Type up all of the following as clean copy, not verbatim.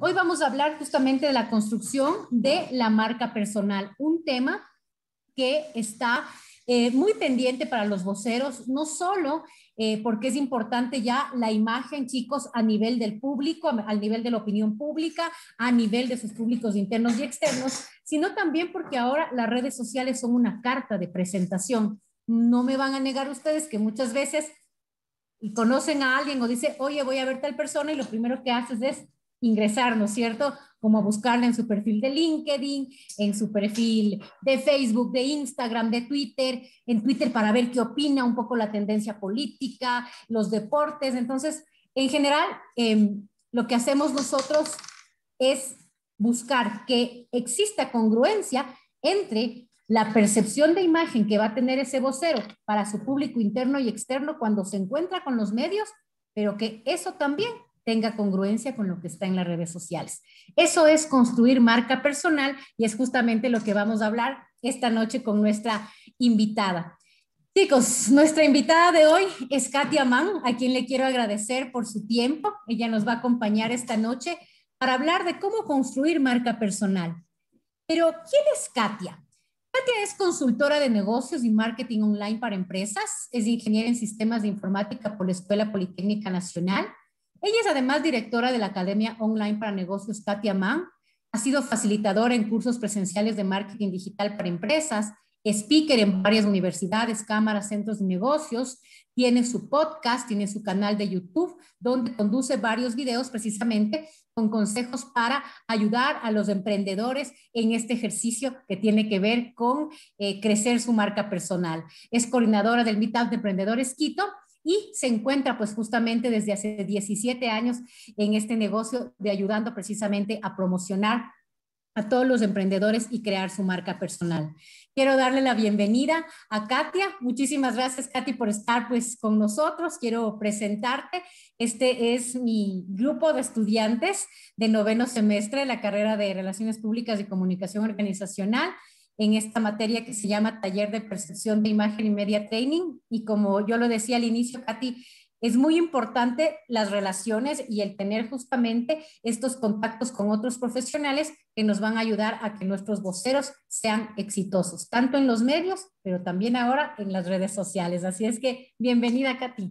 Hoy vamos a hablar justamente de la construcción de la marca personal, un tema que está muy pendiente para los voceros, no solo porque es importante ya la imagen, chicos, a nivel del público, a nivel de la opinión pública, a nivel de sus públicos internos y externos, sino también porque ahora las redes sociales son una carta de presentación. No me van a negar ustedes que muchas veces conocen a alguien o dicen, oye, voy a ver tal persona y lo primero que haces es ingresar, ¿no es cierto? Como buscarla en su perfil de LinkedIn, en su perfil de Facebook, de Instagram, de Twitter, en Twitter para ver qué opina, un poco la tendencia política, los deportes. Entonces, en general, lo que hacemos nosotros es buscar que exista congruencia entre la percepción de imagen que va a tener ese vocero para su público interno y externo cuando se encuentra con los medios, pero que eso también tenga congruencia con lo que está en las redes sociales. Eso es construir marca personal y es justamente lo que vamos a hablar esta noche con nuestra invitada. Chicos, nuestra invitada de hoy es Katya Amán, a quien le quiero agradecer por su tiempo. Ella nos va a acompañar esta noche para hablar de cómo construir marca personal. Pero, ¿quién es Katya? Katya es consultora de negocios y marketing online para empresas, es ingeniera en sistemas de informática por la Escuela Politécnica Nacional. Ella es además directora de la Academia Online para Negocios Katya Mann, ha sido facilitadora en cursos presenciales de marketing digital para empresas, speaker en varias universidades, cámaras, centros de negocios, tiene su podcast, tiene su canal de YouTube, donde conduce varios videos precisamente con consejos para ayudar a los emprendedores en este ejercicio que tiene que ver con crecer su marca personal. Es coordinadora del Meetup de Emprendedores Quito, y se encuentra pues justamente desde hace 17 años en este negocio de ayudando precisamente a promocionar a todos los emprendedores y crear su marca personal. Quiero darle la bienvenida a Katya. Muchísimas gracias, Katya, por estar pues con nosotros. Quiero presentarte. Este es mi grupo de estudiantes de noveno semestre de la carrera de Relaciones Públicas y Comunicación Organizacional, en esta materia que se llama Taller de Percepción de Imagen y Media Training. Y como yo lo decía al inicio, Katya, es muy importante las relaciones y el tener justamente estos contactos con otros profesionales que nos van a ayudar a que nuestros voceros sean exitosos, tanto en los medios, pero también ahora en las redes sociales. Así es que, bienvenida, Katya.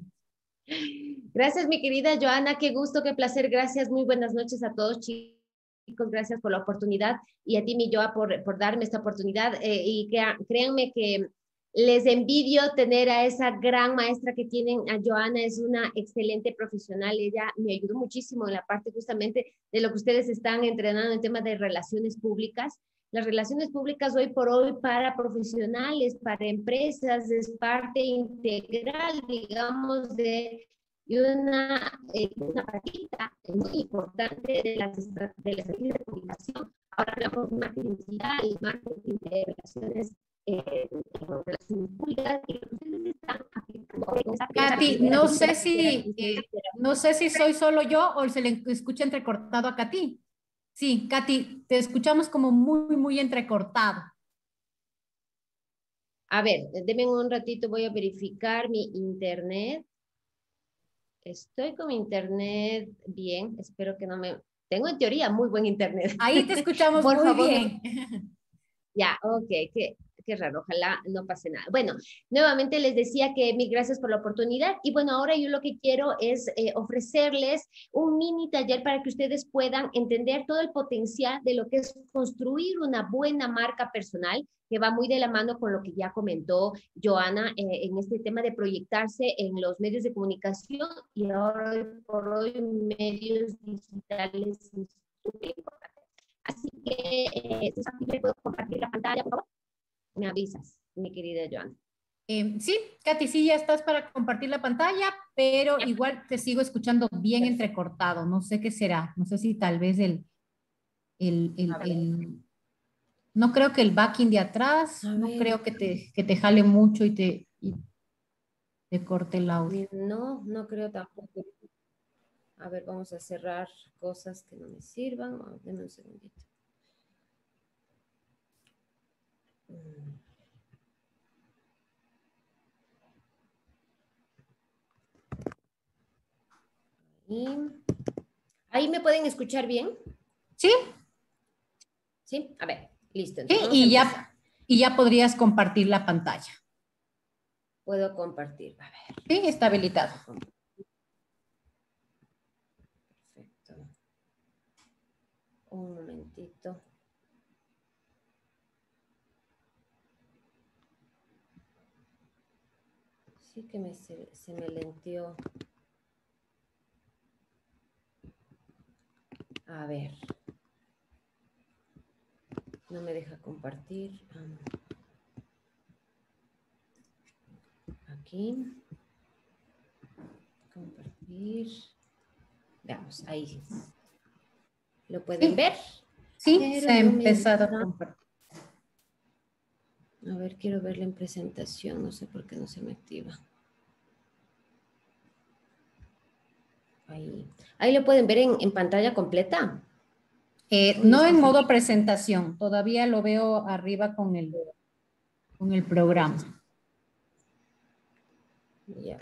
Gracias, mi querida Johanna. Qué gusto, qué placer. Gracias. Muy buenas noches a todos, chicos. Chicos, gracias por la oportunidad y a ti, mi Joa, por darme esta oportunidad y créanme que les envidio tener a esa gran maestra que tienen. A Johanna es una excelente profesional, ella me ayudó muchísimo en la parte justamente de lo que ustedes están entrenando en temas de relaciones públicas. Las relaciones públicas hoy por hoy para profesionales, para empresas, es parte integral, digamos, de una patita muy importante de las estrategias de comunicación. Ahora hablamos de marketing digital, marketing de relaciones públicas. Katya, no sé si soy solo yo o se le escucha entrecortado a Katya. Sí, Katya, te escuchamos como muy, muy entrecortado. A ver, denme un ratito, voy a verificar mi internet. Estoy con internet bien, espero que no me... Tengo en teoría muy buen internet. Ahí te escuchamos muy favor, bien. Ya, ok, qué raro, ojalá no pase nada. Bueno, nuevamente les decía que mil gracias por la oportunidad y bueno, ahora yo lo que quiero es ofrecerles un mini taller para que ustedes puedan entender todo el potencial de lo que es construir una buena marca personal, que va muy de la mano con lo que ya comentó Johanna en este tema de proyectarse en los medios de comunicación y ahora por hoy medios digitales es súper importante. Así que, ¿me puedo compartir la pantalla, por favor? Me avisas, mi querida Johanna. Sí, Katya, sí, ya estás para compartir la pantalla, pero igual te sigo escuchando bien entrecortado. No sé qué será, no sé si tal vez no creo que el backing de atrás, no creo que te jale mucho y te corte el audio. No creo tampoco. A ver, vamos a cerrar cosas que no me sirvan. Denme un segundito. ¿Ahí me pueden escuchar bien? ¿Sí? Sí, a ver, listo. Entonces, sí, y ya podrías compartir la pantalla. Puedo compartir, a ver. Sí, está habilitado. Perfecto. Un momentito. Sí que se me lentió. A ver. No me deja compartir. Aquí. Compartir. Veamos, ahí. ¿Lo pueden ver? Sí, pero se ha empezado a compartir. A ver, quiero verla en presentación. No sé por qué no se me activa. Ahí. Ahí lo pueden ver en pantalla completa. No en modo presentación, todavía lo veo arriba con el programa. Ya.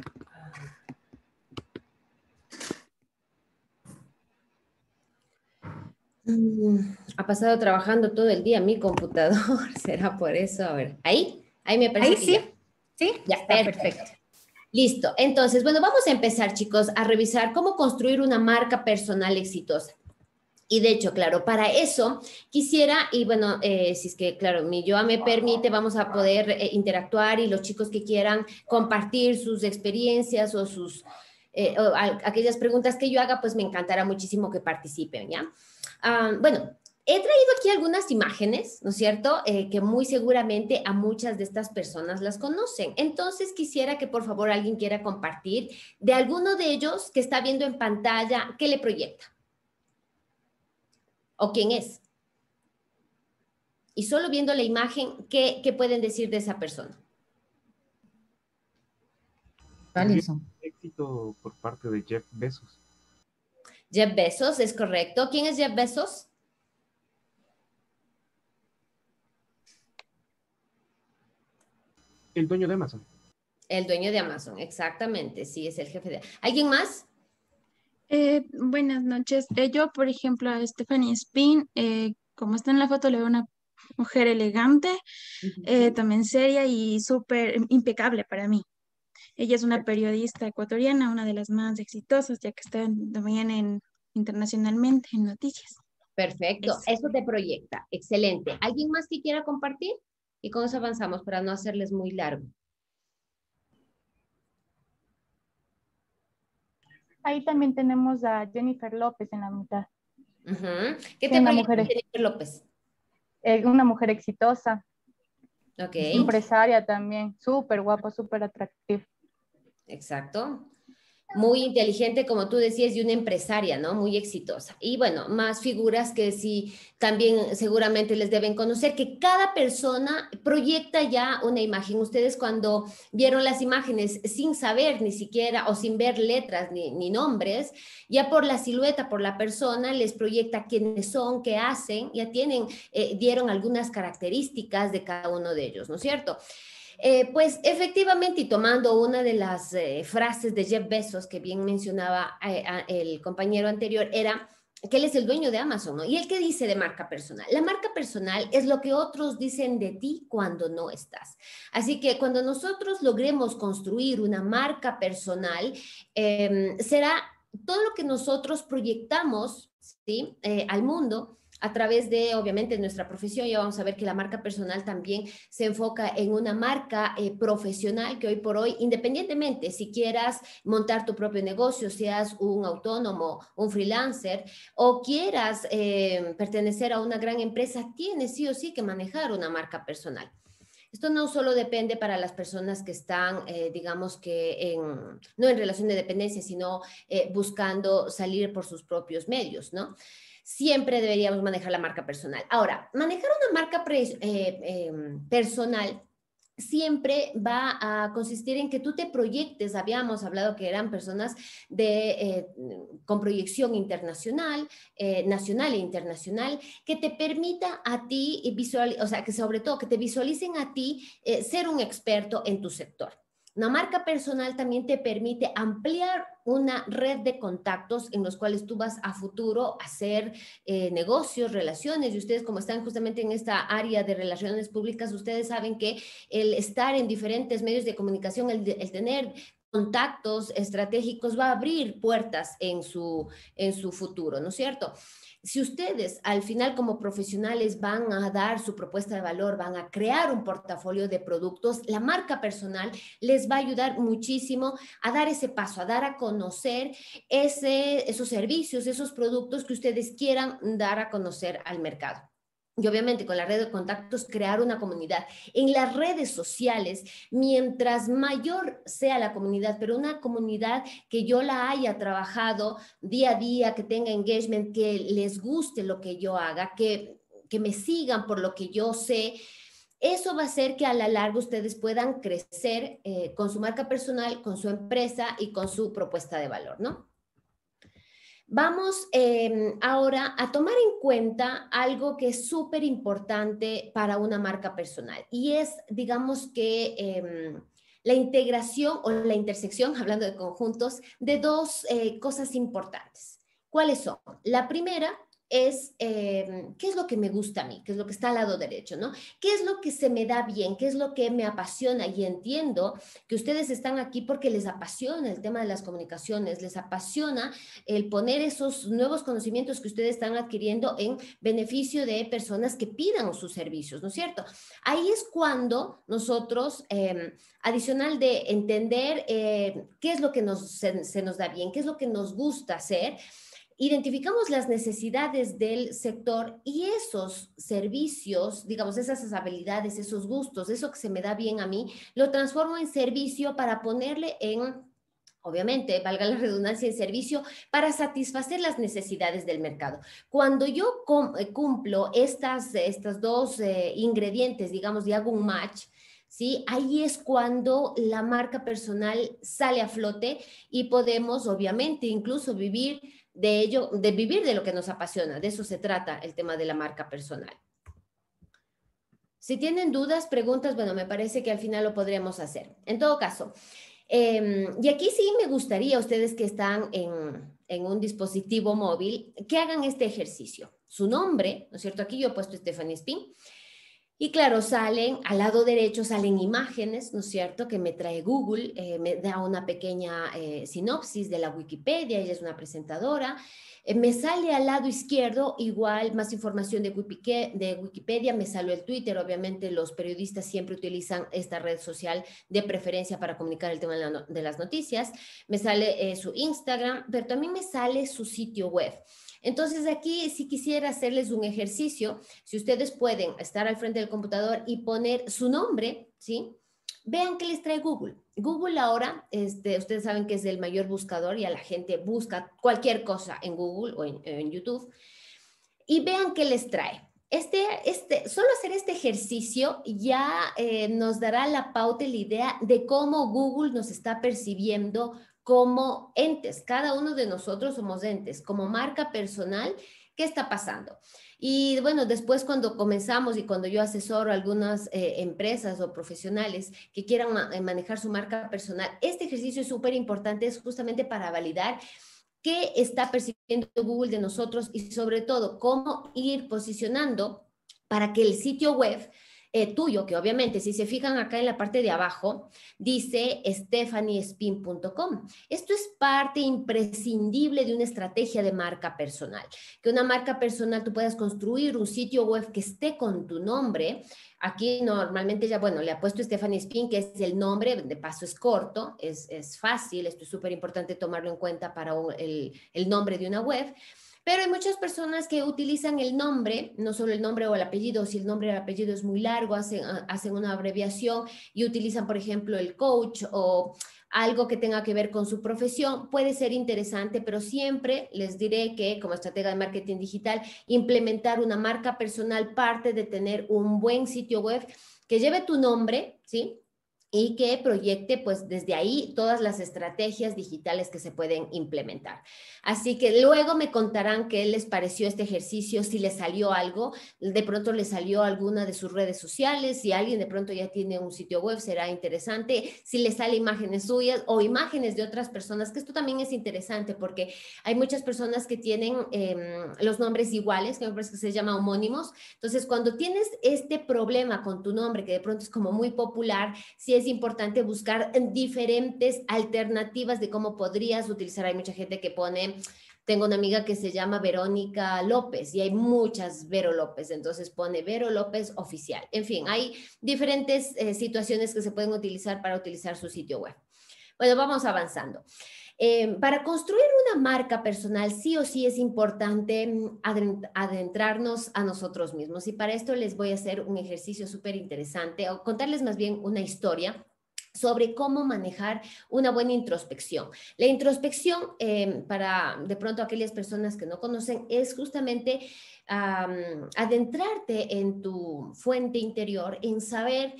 Ha pasado trabajando todo el día mi computador, será por eso. A ver, ahí me parece. Ahí sí, ya está perfecto. Listo, entonces, bueno, vamos a empezar, chicos, a revisar cómo construir una marca personal exitosa. Y de hecho, claro, para eso quisiera, y bueno, si es que, claro, mi Joa me permite, vamos a poder interactuar y los chicos que quieran compartir sus experiencias o sus, aquellas preguntas que yo haga, pues me encantará muchísimo que participen, ¿ya? Bueno, he traído aquí algunas imágenes, ¿no es cierto? Que muy seguramente a muchas de estas personas las conocen. Entonces quisiera que por favor alguien quiera compartir de alguno de ellos que está viendo en pantalla, ¿qué le proyecta? ¿O quién es? Y solo viendo la imagen, ¿qué pueden decir de esa persona? Alison. Éxito por parte de Jeff Bezos. Jeff Bezos, es correcto. ¿Quién es Jeff Bezos? El dueño de Amazon. El dueño de Amazon, exactamente. Sí, es el jefe de... ¿Alguien más? Buenas noches. Yo, por ejemplo, a Stephanie Spin, como está en la foto, le veo una mujer elegante, también seria y súper impecable para mí. Ella es una periodista ecuatoriana, una de las más exitosas, ya que está también internacionalmente en noticias. Perfecto, eso te proyecta. Excelente. ¿Alguien más que quiera compartir? Y con eso avanzamos para no hacerles muy largo. Ahí también tenemos a Jennifer López en la mitad. Uh-huh. ¿Qué te parece Jennifer López? Una mujer exitosa. Ok. Empresaria también. Súper guapa, súper atractiva. Exacto. Muy inteligente, como tú decías, y una empresaria, ¿no? Muy exitosa. Y bueno, más figuras que sí también seguramente les deben conocer, que cada persona proyecta ya una imagen. Ustedes cuando vieron las imágenes sin saber ni siquiera o sin ver letras ni nombres, ya por la silueta, por la persona, les proyecta quiénes son, qué hacen, ya tienen, dieron algunas características de cada uno de ellos, ¿no es cierto? Pues efectivamente, y tomando una de las frases de Jeff Bezos que bien mencionaba el compañero anterior, era que él es el dueño de Amazon, ¿no? ¿Y él qué dice de marca personal? La marca personal es lo que otros dicen de ti cuando no estás. Así que cuando nosotros logremos construir una marca personal, será todo lo que nosotros proyectamos, ¿sí? Al mundo, a través de, obviamente, nuestra profesión. Ya vamos a ver que la marca personal también se enfoca en una marca profesional que hoy por hoy, independientemente, si quieras montar tu propio negocio, seas un autónomo, un freelancer, o quieras pertenecer a una gran empresa, tienes sí o sí que manejar una marca personal. Esto no solo depende para las personas que están, digamos que, no en relación de dependencia, sino buscando salir por sus propios medios, ¿no? Siempre deberíamos manejar la marca personal. Ahora, manejar una marca personal siempre va a consistir en que tú te proyectes. Habíamos hablado que eran personas con proyección internacional, nacional e internacional, que te permita a ti, o sea, que sobre todo que te visualicen a ti ser un experto en tu sector. Una marca personal también te permite ampliar una red de contactos en los cuales tú vas a futuro a hacer negocios, relaciones, y ustedes como están justamente en esta área de relaciones públicas, ustedes saben que el estar en diferentes medios de comunicación, el tener contactos estratégicos va a abrir puertas en su futuro, ¿no es cierto? Si ustedes al final como profesionales van a dar su propuesta de valor, van a crear un portafolio de productos, la marca personal les va a ayudar muchísimo a dar ese paso, a dar a conocer esos servicios, esos productos que ustedes quieran dar a conocer al mercado. Y obviamente con la red de contactos crear una comunidad. En las redes sociales, mientras mayor sea la comunidad, pero una comunidad que yo la haya trabajado día a día, que tenga engagement, que les guste lo que yo haga, que me sigan por lo que yo sé, eso va a hacer que a la larga ustedes puedan crecer con su marca personal, con su empresa y con su propuesta de valor, ¿no? Vamos ahora a tomar en cuenta algo que es súper importante para una marca personal y es, digamos que la integración o la intersección, hablando de conjuntos, de dos cosas importantes. ¿Cuáles son? La primera es qué es lo que me gusta a mí, qué es lo que está al lado derecho, ¿no? ¿Qué es lo que se me da bien? ¿Qué es lo que me apasiona? Y entiendo que ustedes están aquí porque les apasiona el tema de las comunicaciones, les apasiona el poner esos nuevos conocimientos que ustedes están adquiriendo en beneficio de personas que pidan sus servicios, ¿no es cierto? Ahí es cuando nosotros, adicional de entender qué es lo que se nos da bien, qué es lo que nos gusta hacer, identificamos las necesidades del sector y esos servicios, digamos, esas habilidades, esos gustos, eso que se me da bien a mí, lo transformo en servicio para ponerle en, obviamente, valga la redundancia, en servicio para satisfacer las necesidades del mercado. Cuando yo cumplo estas dos ingredientes, digamos, y hago un match, ¿sí? Ahí es cuando la marca personal sale a flote y podemos, obviamente, incluso vivir de lo que nos apasiona. De eso se trata el tema de la marca personal. Si tienen dudas, preguntas, bueno, me parece que al final lo podríamos hacer. En todo caso, y aquí sí me gustaría, ustedes que están en un dispositivo móvil, que hagan este ejercicio. Su nombre, ¿no es cierto? Aquí yo he puesto Stephanie Spin. Y claro, salen, al lado derecho salen imágenes, ¿no es cierto?, que me trae Google, me da una pequeña sinopsis de la Wikipedia, ella es una presentadora. Me sale al lado izquierdo igual más información de Wikipedia, me salió el Twitter, obviamente los periodistas siempre utilizan esta red social de preferencia para comunicar el tema de las noticias. Me sale su Instagram, pero también me sale su sitio web. Entonces aquí si quisiera hacerles un ejercicio, si ustedes pueden estar al frente del computador y poner su nombre, ¿sí? Vean qué les trae Google. Google ahora, ustedes saben que es el mayor buscador y a la gente busca cualquier cosa en Google o en YouTube. Y vean qué les trae. Solo hacer este ejercicio ya nos dará la pauta y la idea de cómo Google nos está percibiendo como entes. Cada uno de nosotros somos entes. Como marca personal, ¿qué está pasando? Y bueno, después cuando comenzamos y cuando yo asesoro a algunas empresas o profesionales que quieran manejar su marca personal, este ejercicio es súper importante, es justamente para validar qué está percibiendo Google de nosotros y sobre todo cómo ir posicionando para que el sitio web tuyo, que obviamente si se fijan acá en la parte de abajo, dice stephaniespin.com. Esto es parte imprescindible de una estrategia de marca personal. Que una marca personal tú puedas construir un sitio web que esté con tu nombre. Aquí normalmente ya, bueno, le ha puesto Stephanie Spin, que es el nombre, de paso es corto, es fácil, esto es súper importante tomarlo en cuenta para el nombre de una web. Pero hay muchas personas que utilizan el nombre, no solo el nombre o el apellido, si el nombre o el apellido es muy largo, hacen una abreviación y utilizan, por ejemplo, el coach o algo que tenga que ver con su profesión. Puede ser interesante, pero siempre les diré que como estratega de marketing digital, implementar una marca personal parte de tener un buen sitio web que lleve tu nombre, ¿sí? y que proyecte pues desde ahí todas las estrategias digitales que se pueden implementar. Así que luego me contarán qué les pareció este ejercicio, si les salió algo, de pronto les salió alguna de sus redes sociales, si alguien de pronto ya tiene un sitio web será interesante, si les sale imágenes suyas o imágenes de otras personas, que esto también es interesante porque hay muchas personas que tienen los nombres iguales, que me parece que se llama homónimos. Entonces cuando tienes este problema con tu nombre que de pronto es como muy popular, si es importante buscar diferentes alternativas de cómo podrías utilizar. Hay mucha gente que pone, tengo una amiga que se llama Verónica López y hay muchas Vero López, entonces pone Vero López Oficial. En fin, hay diferentes situaciones que se pueden utilizar para utilizar su sitio web. Bueno, vamos avanzando. Para construir una marca personal, sí o sí es importante adentrarnos a nosotros mismos. Y para esto les voy a hacer un ejercicio súper interesante, o contarles más bien una historia sobre cómo manejar una buena introspección. La introspección, para de pronto aquellas personas que no conocen, es justamente adentrarte en tu fuente interior, en saber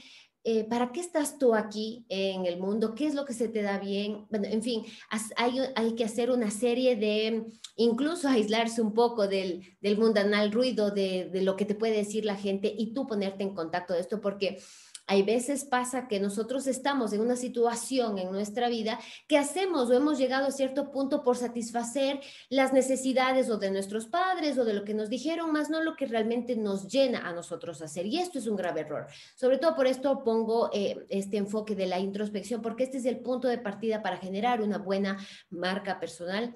¿para qué estás tú aquí en el mundo? ¿Qué es lo que se te da bien? Bueno, en fin, hay que hacer una serie de, incluso aislarse un poco del mundanal ruido, de lo que te puede decir la gente y tú ponerte en contacto de esto, porque hay veces pasa que nosotros estamos en una situación en nuestra vida que hacemos o hemos llegado a cierto punto por satisfacer las necesidades o de nuestros padres o de lo que nos dijeron, más no lo que realmente nos llena a nosotros hacer. Y esto es un grave error. Sobre todo por esto pongo este enfoque de la introspección, porque este es el punto de partida para generar una buena marca personal.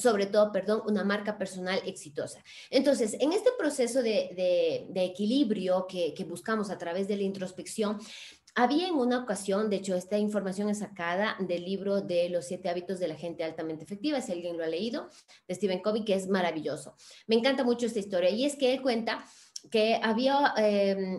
Sobre todo, perdón, una marca personal exitosa. Entonces, en este proceso de equilibrio que buscamos a través de la introspección, había en una ocasión, de hecho, esta información es sacada del libro de Los 7 hábitos de la gente altamente efectiva, si alguien lo ha leído, de Stephen Covey, que es maravilloso. Me encanta mucho esta historia y es que él cuenta que había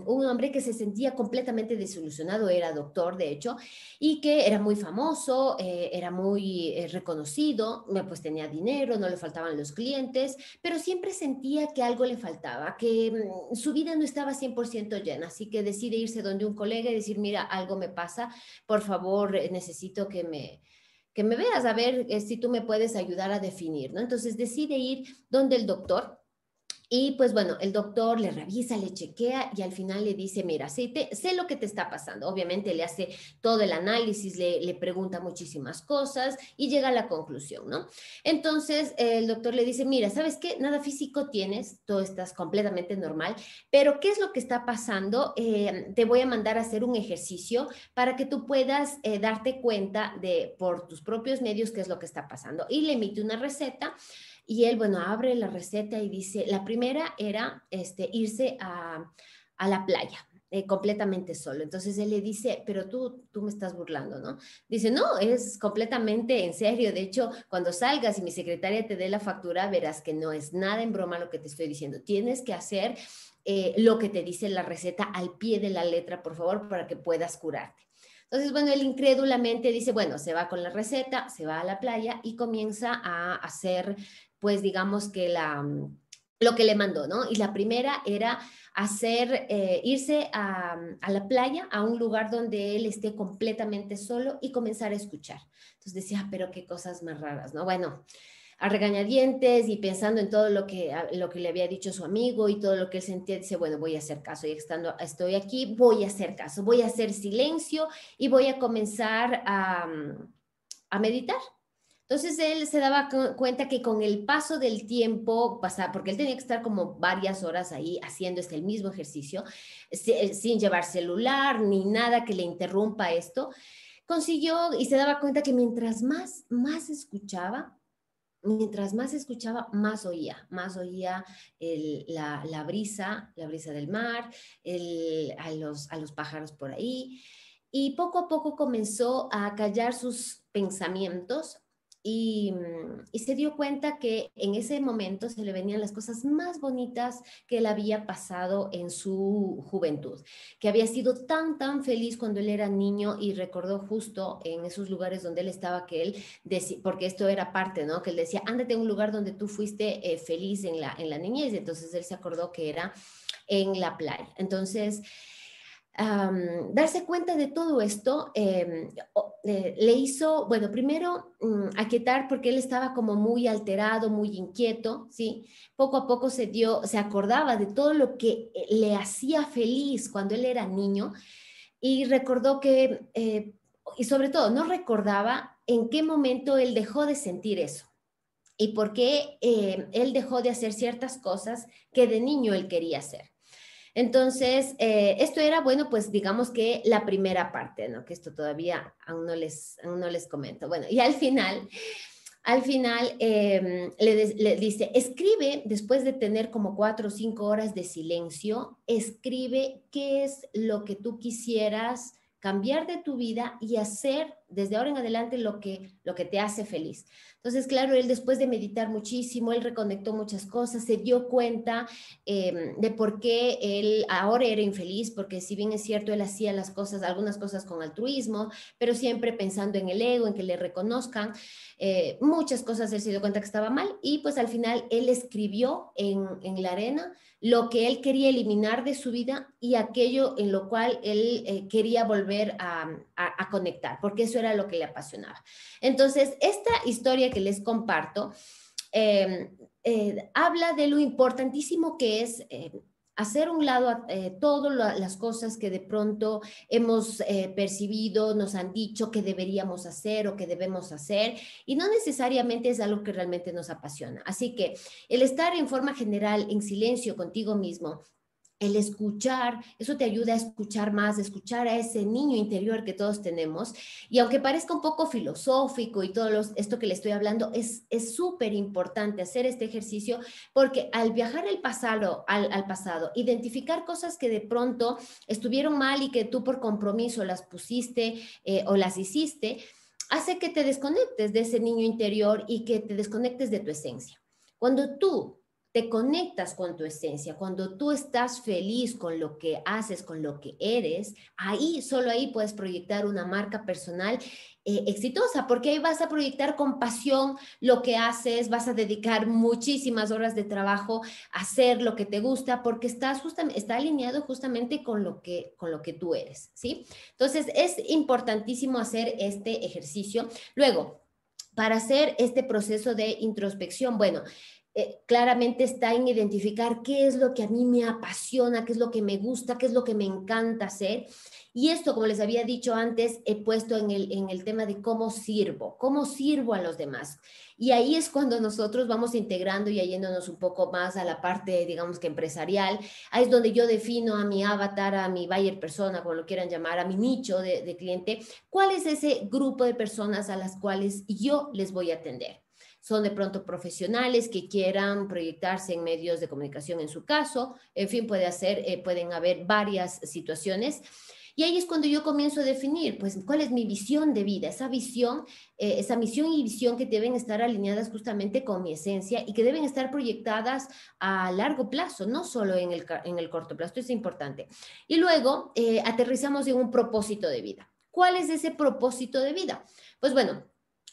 un hombre que se sentía completamente desilusionado, era doctor de hecho, y que era muy famoso, era muy reconocido, pues tenía dinero, no le faltaban los clientes, pero siempre sentía que algo le faltaba, que su vida no estaba 100% llena, así que decide irse donde un colega y decir, mira, algo me pasa, por favor, necesito que me veas, a ver si tú me puedes ayudar a definir, ¿no? Entonces decide ir donde el doctor. Y pues bueno, el doctor le revisa, le chequea y al final le dice, mira, sé lo que te está pasando. Obviamente le hace todo el análisis, le pregunta muchísimas cosas y llega a la conclusión, ¿no? Entonces el doctor le dice, mira, ¿sabes qué? Nada físico tienes, todo estás completamente normal, pero ¿qué es lo que está pasando? Te voy a mandar a hacer un ejercicio para que tú puedas darte cuenta de por tus propios medios qué es lo que está pasando. Y le emite una receta. Y él, bueno, abre la receta y dice, la primera era irse a la playa, completamente solo. Entonces él le dice, pero tú me estás burlando, ¿no? Dice, no, es completamente en serio. De hecho, cuando salgas y mi secretaria te dé la factura, verás que no es nada en broma lo que te estoy diciendo. Tienes que hacer lo que te dice la receta al pie de la letra, por favor, para que puedas curarte. Entonces, bueno, él incrédulamente dice, bueno, se va con la receta, se va a la playa y comienza a hacer, pues digamos que lo que le mandó, ¿no? Y la primera era hacer, irse a la playa, a un lugar donde él esté completamente solo y comenzar a escuchar. Entonces decía, pero qué cosas más raras, ¿no? Bueno, a regañadientes y pensando en todo lo que le había dicho su amigo y todo lo que él sentía, dice, bueno, voy a hacer caso, ya que estoy aquí, voy a hacer caso, voy a hacer silencio y voy a comenzar a meditar. Entonces él se daba cuenta que con el paso del tiempo, porque él tenía que estar como varias horas ahí haciendo el mismo ejercicio, sin llevar celular ni nada que le interrumpa esto, consiguió y se daba cuenta que mientras más escuchaba, más oía. Más oía la brisa del mar, a los pájaros por ahí. Y poco a poco comenzó a callar sus pensamientos y se dio cuenta que en ese momento se le venían las cosas más bonitas que él había pasado en su juventud, que había sido tan feliz cuando él era niño y recordó justo en esos lugares donde él estaba que él decía, porque esto era parte, ¿no? Que él decía, ándate a un lugar donde tú fuiste feliz en la niñez. Entonces él se acordó que era en la playa. Entonces darse cuenta de todo esto le hizo, bueno, primero aquietar, porque él estaba como muy alterado, muy inquieto, ¿sí? Poco a poco se acordaba de todo lo que le hacía feliz cuando él era niño, y recordó que, y sobre todo no recordaba en qué momento él dejó de sentir eso y por qué él dejó de hacer ciertas cosas que de niño él quería hacer. Entonces, esto era, bueno, pues digamos que la primera parte, ¿no? Que esto todavía aún no les comento. Bueno, y al final le dice, escribe, después de tener como 4 o 5 horas de silencio, escribe qué es lo que tú quisieras cambiar de tu vida y hacer desde ahora en adelante lo que te hace feliz. Entonces, claro, él después de meditar muchísimo, él reconectó muchas cosas, se dio cuenta de por qué él ahora era infeliz, porque si bien es cierto, él hacía las cosas, algunas cosas con altruismo, pero siempre pensando en el ego, en que le reconozcan. Muchas cosas él se dio cuenta que estaba mal, y pues al final él escribió en la arena lo que él quería eliminar de su vida y aquello en lo cual él quería volver a conectar, porque eso era lo que le apasionaba. Entonces, esta historia que les comparto habla de lo importantísimo que es hacer un lado todas las cosas que de pronto hemos percibido, nos han dicho que deberíamos hacer o que debemos hacer, y no necesariamente es algo que realmente nos apasiona. Así que el estar en forma general en silencio contigo mismo, el escuchar, eso te ayuda a escuchar más, a escuchar a ese niño interior que todos tenemos. Y aunque parezca un poco filosófico y todo esto que le estoy hablando, es súper importante hacer este ejercicio, porque al viajar al pasado, identificar cosas que de pronto estuvieron mal y que tú por compromiso las pusiste o las hiciste, hace que te desconectes de ese niño interior y que te desconectes de tu esencia. Cuando tú te conectas con tu esencia, cuando tú estás feliz con lo que haces, con lo que eres, ahí, solo ahí puedes proyectar una marca personal exitosa, porque ahí vas a proyectar con pasión lo que haces, vas a dedicar muchísimas horas de trabajo a hacer lo que te gusta, porque está alineado justamente con lo que tú eres, ¿sí? Entonces, es importantísimo hacer este ejercicio. Luego, para hacer este proceso de introspección, bueno, claramente está en identificar qué es lo que a mí me apasiona, qué es lo que me gusta, qué es lo que me encanta hacer. Y esto, como les había dicho antes, he puesto en el tema de cómo sirvo a los demás. Y ahí es cuando nosotros vamos integrando y yéndonos un poco más a la parte, digamos que empresarial. Ahí es donde yo defino a mi avatar, a mi buyer persona, como lo quieran llamar, a mi nicho de cliente. ¿Cuál es ese grupo de personas a las cuales yo les voy a atender? Son de pronto profesionales que quieran proyectarse en medios de comunicación, en su caso, en fin, pueden haber varias situaciones. Y ahí es cuando yo comienzo a definir, pues, cuál es mi visión de vida, esa visión, esa misión y visión que deben estar alineadas justamente con mi esencia y que deben estar proyectadas a largo plazo, no solo en el corto plazo. Esto es importante. Y luego aterrizamos en un propósito de vida. ¿Cuál es ese propósito de vida? Pues bueno,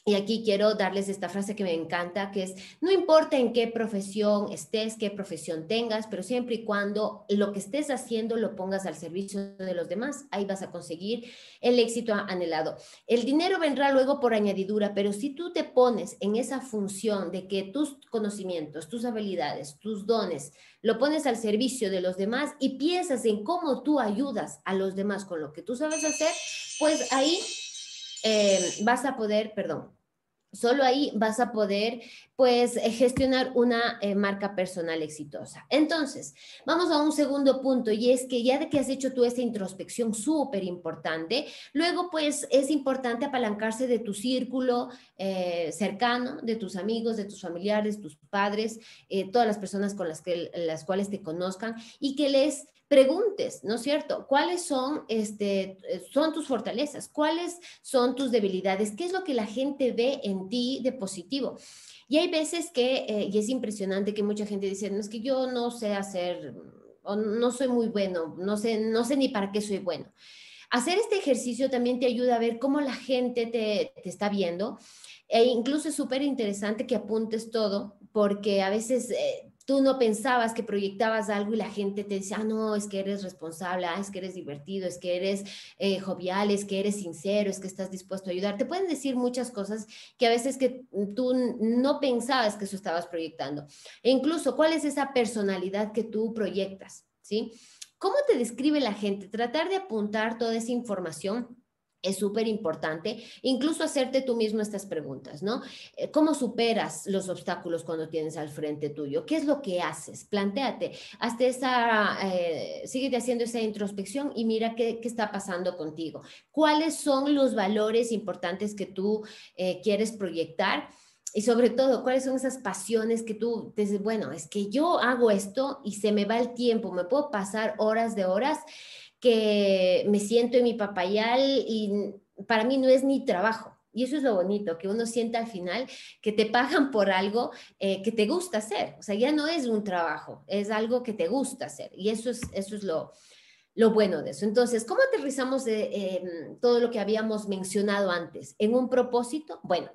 y aquí quiero darles esta frase que me encanta, que es: no importa en qué profesión estés, qué profesión tengas, pero siempre y cuando lo que estés haciendo lo pongas al servicio de los demás, ahí vas a conseguir el éxito anhelado. El dinero vendrá luego por añadidura, pero si tú te pones en esa función de que tus conocimientos, tus habilidades, tus dones, lo pones al servicio de los demás y piensas en cómo tú ayudas a los demás con lo que tú sabes hacer, pues ahí solo ahí vas a poder pues gestionar una marca personal exitosa. Entonces, vamos a un segundo punto, y es que ya de que has hecho tú esta introspección súper importante, luego pues es importante apalancarse de tu círculo cercano, de tus amigos, de tus familiares, tus padres, todas las personas con las cuales te conozcan, y que les preguntes, ¿no es cierto? ¿Cuáles son tus fortalezas? ¿Cuáles son tus debilidades? ¿Qué es lo que la gente ve en ti de positivo? Y hay veces que, y es impresionante que mucha gente dice, no, es que yo no sé hacer, o no soy muy bueno, no sé ni para qué soy bueno. Hacer este ejercicio también te ayuda a ver cómo la gente te está viendo, e incluso es súper interesante que apuntes todo, porque a veces tú no pensabas que proyectabas algo y la gente te decía, ah, no, es que eres responsable, ah, es que eres divertido, es que eres jovial, es que eres sincero, es que estás dispuesto a ayudar. Te pueden decir muchas cosas que a veces que tú no pensabas que eso estabas proyectando. E incluso, ¿cuál es esa personalidad que tú proyectas? ¿Sí? ¿Cómo te describe la gente? Tratar de apuntar toda esa información es súper importante, incluso hacerte tú mismo estas preguntas, ¿no? ¿Cómo superas los obstáculos cuando tienes al frente tuyo? ¿Qué es lo que haces? Plantéate, hazte esa, síguete haciendo esa introspección y mira qué está pasando contigo. ¿Cuáles son los valores importantes que tú quieres proyectar? Y sobre todo, ¿cuáles son esas pasiones que tú dices, bueno, es que yo hago esto y se me va el tiempo, me puedo pasar horas de horas que me siento en mi papayal y para mí no es ni trabajo? Y eso es lo bonito, que uno sienta al final que te pagan por algo que te gusta hacer. O sea, ya no es un trabajo, es algo que te gusta hacer. Y eso es lo bueno de eso. Entonces, ¿cómo aterrizamos todo lo que habíamos mencionado antes? ¿En un propósito? Bueno,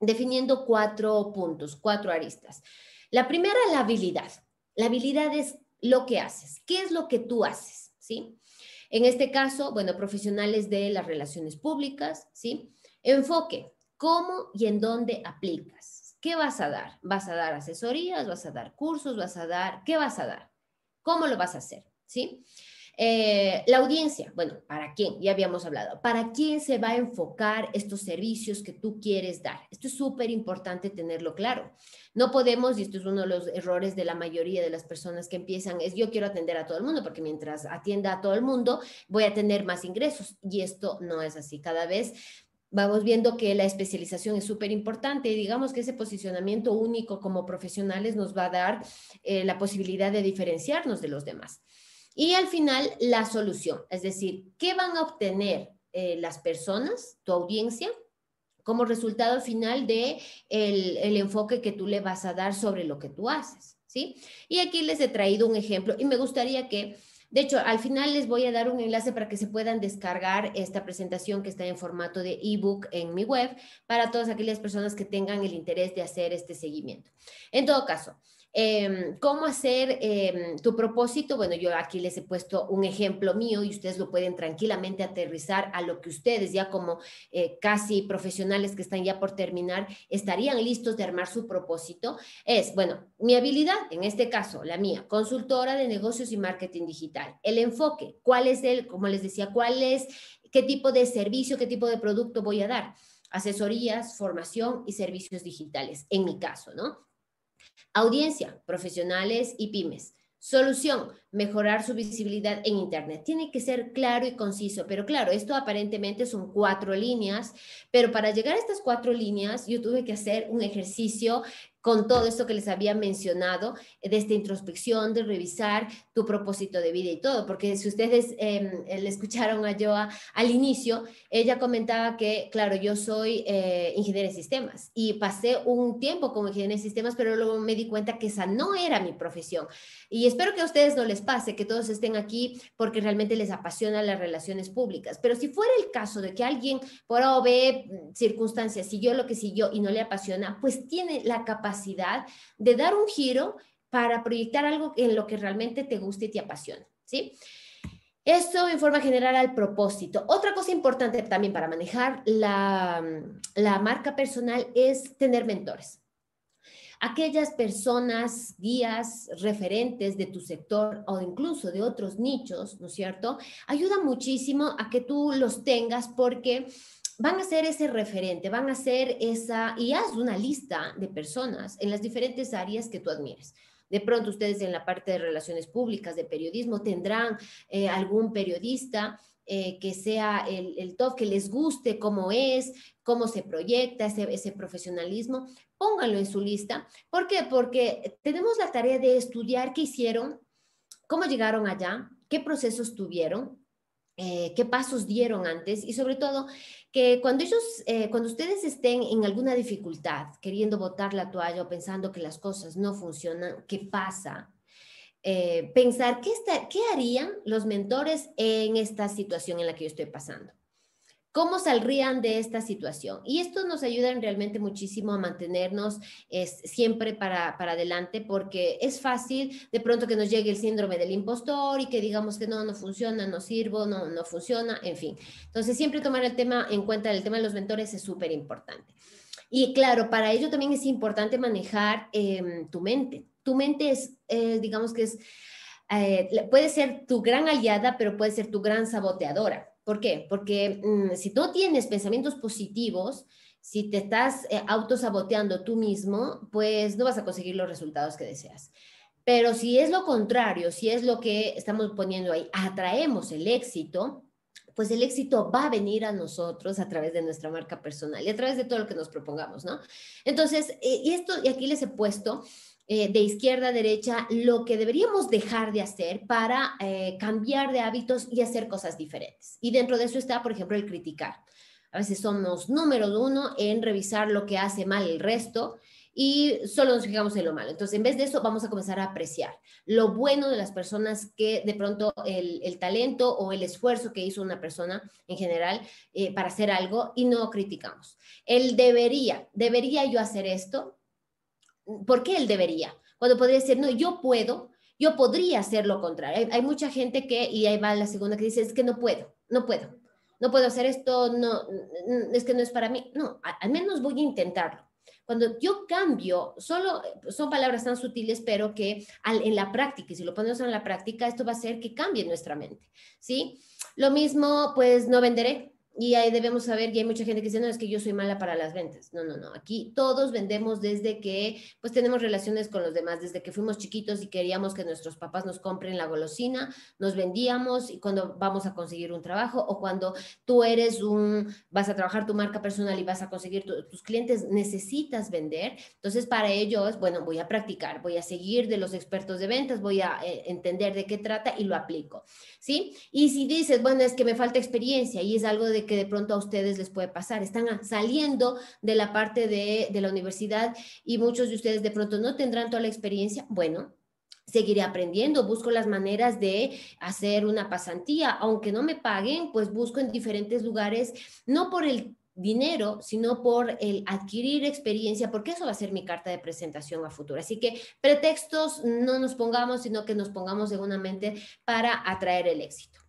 definiendo 4 puntos, 4 aristas. La primera, la habilidad. La habilidad es lo que haces. ¿Qué es lo que tú haces? ¿Sí? En este caso, bueno, profesionales de las relaciones públicas, ¿sí? Enfoque, cómo y en dónde aplicas. ¿Qué vas a dar? ¿Vas a dar asesorías? ¿Vas a dar cursos? ¿Vas a dar? ¿Qué vas a dar? ¿Cómo lo vas a hacer? ¿Sí? La audiencia, bueno, ¿para quién? Ya habíamos hablado. ¿Para quién se va a enfocar estos servicios que tú quieres dar? Esto es súper importante tenerlo claro. No podemos, y esto es uno de los errores de la mayoría de las personas que empiezan, es yo quiero atender a todo el mundo, porque mientras atienda a todo el mundo voy a tener más ingresos. Y esto no es así. Cada vez vamos viendo que la especialización es súper importante y digamos que ese posicionamiento único como profesionales nos va a dar la posibilidad de diferenciarnos de los demás. Y al final, la solución, es decir, ¿qué van a obtener las personas, tu audiencia, como resultado final de el enfoque que tú le vas a dar sobre lo que tú haces? ¿Sí? Y aquí les he traído un ejemplo y me gustaría que, de hecho, al final les voy a dar un enlace para que se puedan descargar esta presentación que está en formato de ebook en mi web para todas aquellas personas que tengan el interés de hacer este seguimiento. En todo caso, ¿cómo hacer tu propósito? Bueno, yo aquí les he puesto un ejemplo mío y ustedes lo pueden tranquilamente aterrizar a lo que ustedes ya como casi profesionales que están ya por terminar estarían listos de armar su propósito. Es, bueno, mi habilidad, en este caso, la mía, consultora de negocios y marketing digital. El enfoque, ¿cuál es el, como les decía, cuál es, qué tipo de servicio, qué tipo de producto voy a dar? Asesorías, formación y servicios digitales, en mi caso, ¿no? Audiencia, profesionales y pymes. Solución, mejorar su visibilidad en Internet. Tiene que ser claro y conciso, pero claro, esto aparentemente son 4 líneas, pero para llegar a estas 4 líneas yo tuve que hacer un ejercicio con todo esto que les había mencionado, de esta introspección, de revisar tu propósito de vida y todo, porque si ustedes le escucharon a Joa al inicio, ella comentaba que, claro, yo soy ingeniera en sistemas y pasé un tiempo como ingeniera en sistemas, pero luego me di cuenta que esa no era mi profesión. Y espero que a ustedes no les pase, que todos estén aquí porque realmente les apasionan las relaciones públicas. Pero si fuera el caso de que alguien por A o B circunstancias siguió lo que siguió y no le apasiona, pues tiene la capacidad de dar un giro para proyectar algo en lo que realmente te gusta y te apasiona, ¿sí? Esto en forma general al propósito. Otra cosa importante también para manejar la marca personal es tener mentores. Aquellas personas, guías, referentes de tu sector o incluso de otros nichos, ¿no es cierto? Ayuda muchísimo a que tú los tengas porque van a ser ese referente, van a ser esa, y haz una lista de personas en las diferentes áreas que tú admires. De pronto ustedes en la parte de relaciones públicas, de periodismo, tendrán algún periodista que sea el top, que les guste cómo es, cómo se proyecta ese profesionalismo. Pónganlo en su lista. ¿Por qué? Porque tenemos la tarea de estudiar qué hicieron, cómo llegaron allá, qué procesos tuvieron, qué pasos dieron antes y sobre todo que cuando ustedes estén en alguna dificultad, queriendo botar la toalla o pensando que las cosas no funcionan, ¿qué pasa? Pensar qué harían los mentores en esta situación en la que yo estoy pasando. ¿Cómo saldrían de esta situación? Y esto nos ayuda realmente muchísimo a mantenernos siempre para adelante, porque es fácil de pronto que nos llegue el síndrome del impostor y que digamos que no funciona, no sirvo, no funciona, en fin. Entonces, siempre tomar el tema en cuenta, el tema de los mentores es súper importante. Y claro, para ello también es importante manejar tu mente. Tu mente es, digamos que es, puede ser tu gran aliada, pero puede ser tu gran saboteadora. ¿Por qué? Porque si no tienes pensamientos positivos, si te estás autosaboteando tú mismo, pues no vas a conseguir los resultados que deseas. Pero si es lo contrario, si es lo que estamos poniendo ahí, atraemos el éxito, pues el éxito va a venir a nosotros a través de nuestra marca personal y a través de todo lo que nos propongamos, ¿no? Entonces, y aquí les he puesto de izquierda a derecha lo que deberíamos dejar de hacer para cambiar de hábitos y hacer cosas diferentes. Y dentro de eso está, por ejemplo, el criticar. A veces somos número uno en revisar lo que hace mal el resto y solo nos fijamos en lo malo. Entonces, en vez de eso, vamos a comenzar a apreciar lo bueno de las personas que de pronto el talento o el esfuerzo que hizo una persona en general para hacer algo, y no criticamos. El debería yo hacer esto. ¿Por qué él debería? Cuando podría decir, no, yo podría hacer lo contrario. Hay mucha gente que, y ahí va la segunda, que dice, es que no puedo hacer esto, no, es que no es para mí. No, al menos voy a intentarlo. Cuando yo cambio, solo son palabras tan sutiles, pero que en la práctica, y si lo ponemos en la práctica, esto va a hacer que cambie nuestra mente, ¿sí? Lo mismo, pues, no venderé. Y ahí debemos saber, y hay mucha gente que dice, no, es que yo soy mala para las ventas. No. Aquí todos vendemos desde que, pues, tenemos relaciones con los demás, desde que fuimos chiquitos y queríamos que nuestros papás nos compren la golosina, nos vendíamos, y cuando vamos a conseguir un trabajo o cuando tú vas a trabajar tu marca personal y vas a conseguir tus clientes, necesitas vender. Entonces, para ello es, bueno, voy a practicar, voy a seguir de los expertos de ventas, voy a entender de qué trata y lo aplico, ¿sí? Y si dices, bueno, es que me falta experiencia, y es algo de que de pronto a ustedes les puede pasar, están saliendo de la parte de la universidad y muchos de ustedes de pronto no tendrán toda la experiencia. Bueno, seguiré aprendiendo, busco las maneras de hacer una pasantía, aunque no me paguen, pues busco en diferentes lugares, no por el dinero, sino por el adquirir experiencia, porque eso va a ser mi carta de presentación a futuro. Así que pretextos no nos pongamos, sino que nos pongamos en una mente para atraer el éxito.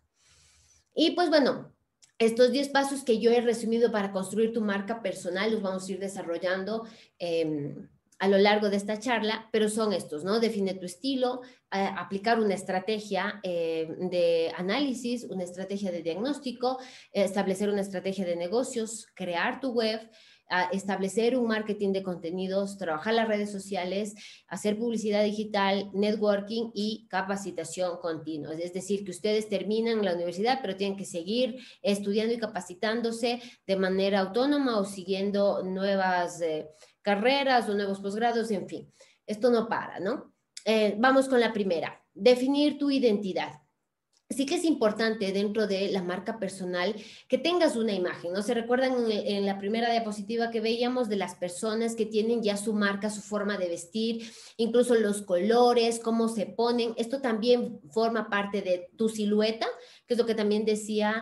Y pues bueno, estos 10 pasos que yo he resumido para construir tu marca personal los vamos a ir desarrollando a lo largo de esta charla, pero son estos, ¿no? Define tu estilo, aplicar una estrategia de análisis, una estrategia de diagnóstico, establecer una estrategia de negocios, crear tu web, establecer un marketing de contenidos, trabajar las redes sociales, hacer publicidad digital, networking y capacitación continua. Es decir, que ustedes terminan la universidad, pero tienen que seguir estudiando y capacitándose de manera autónoma o siguiendo nuevas carreras o nuevos posgrados, en fin. Esto no para, ¿no? Vamos con la primera, definir tu identidad. Sí que es importante dentro de la marca personal que tengas una imagen, ¿no? ¿Se recuerdan en la primera diapositiva que veíamos de las personas que tienen ya su marca, su forma de vestir, incluso los colores, cómo se ponen? Esto también forma parte de tu silueta, que es lo que también decía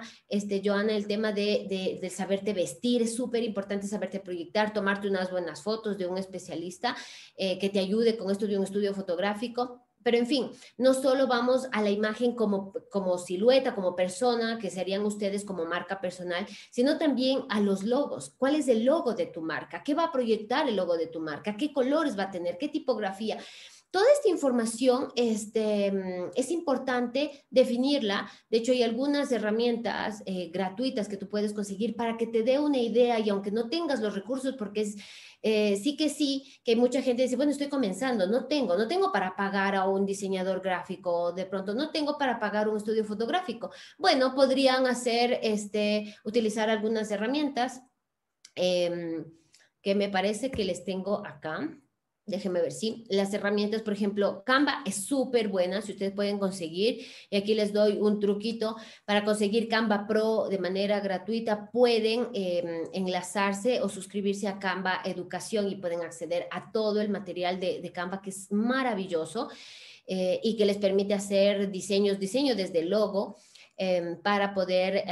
Johanna, el tema de saberte vestir. Es súper importante saberte proyectar, tomarte unas buenas fotos de un especialista que te ayude con esto de un estudio fotográfico. Pero en fin, no solo vamos a la imagen como silueta, como persona, que serían ustedes como marca personal, sino también a los logos. ¿Cuál es el logo de tu marca? ¿Qué va a proyectar el logo de tu marca? ¿Qué colores va a tener? ¿Qué tipografía? Toda esta información es importante definirla. De hecho, hay algunas herramientas gratuitas que tú puedes conseguir para que te dé una idea, y aunque no tengas los recursos, porque es... sí que mucha gente dice, bueno, estoy comenzando, no tengo para pagar a un diseñador gráfico, de pronto no tengo para pagar un estudio fotográfico. Bueno, podrían hacer, utilizar algunas herramientas que me parece que les tengo acá. Déjenme ver, sí, las herramientas, por ejemplo, Canva es súper buena, si ustedes pueden conseguir, y aquí les doy un truquito para conseguir Canva Pro de manera gratuita. Pueden enlazarse o suscribirse a Canva Educación y pueden acceder a todo el material de Canva, que es maravilloso y que les permite hacer diseños desde el logo, para poder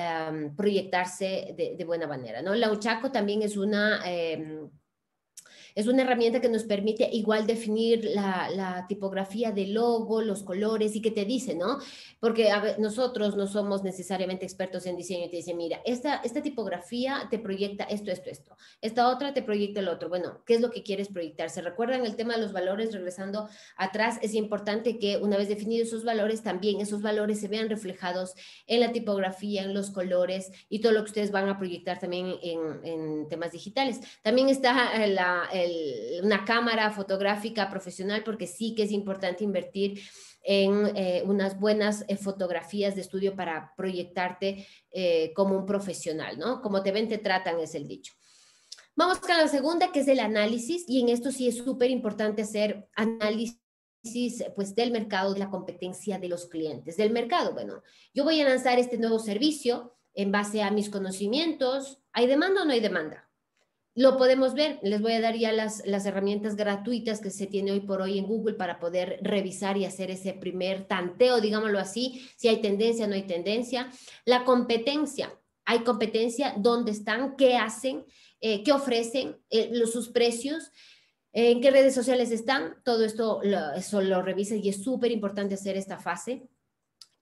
proyectarse de buena manera, ¿no? La Uchaco también es una herramienta que nos permite igual definir la tipografía del logo, los colores y qué te dice, ¿no? Porque a ver, nosotros no somos necesariamente expertos en diseño y te dicen, mira, esta tipografía te proyecta esto, esto, esto. Esta otra te proyecta el otro. Bueno, ¿qué es lo que quieres proyectar? ¿Se recuerdan el tema de los valores? Regresando atrás, es importante que una vez definidos esos valores, también esos valores se vean reflejados en la tipografía, en los colores y todo lo que ustedes van a proyectar también en temas digitales. También está una cámara fotográfica profesional, porque sí que es importante invertir en unas buenas fotografías de estudio para proyectarte como un profesional, ¿no? Como te ven, te tratan, es el dicho. Vamos con la segunda, que es el análisis, y en esto sí es súper importante hacer análisis pues del mercado, de la competencia de los clientes, del mercado. Bueno, yo voy a lanzar este nuevo servicio en base a mis conocimientos. ¿Hay demanda o no hay demanda? Lo podemos ver, les voy a dar ya las herramientas gratuitas que se tiene hoy por hoy en Google para poder revisar y hacer ese primer tanteo, digámoslo así, si hay tendencia, no hay tendencia. La competencia, hay competencia, dónde están, qué hacen, qué ofrecen, sus precios, en qué redes sociales están, todo esto eso lo revisas y es súper importante hacer esta fase.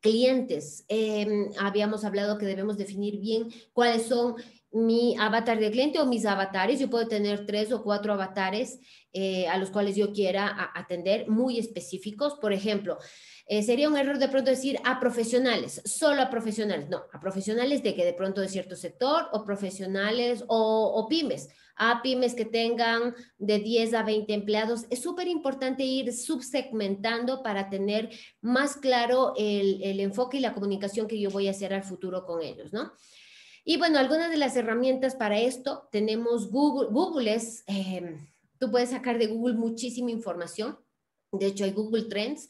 Clientes, habíamos hablado que debemos definir bien cuáles son mi avatar de cliente o mis avatares. Yo puedo tener 3 o 4 avatares a los cuales yo quiera atender, muy específicos. Por ejemplo, sería un error de pronto decir a profesionales, solo a profesionales. No, a profesionales de que de pronto de cierto sector o profesionales o pymes. A pymes que tengan de 10 a 20 empleados. Es súper importante ir subsegmentando para tener más claro el enfoque y la comunicación que yo voy a hacer al futuro con ellos, ¿no? Y bueno, algunas de las herramientas para esto, tenemos Google. Google es, tú puedes sacar de Google muchísima información. De hecho, hay Google Trends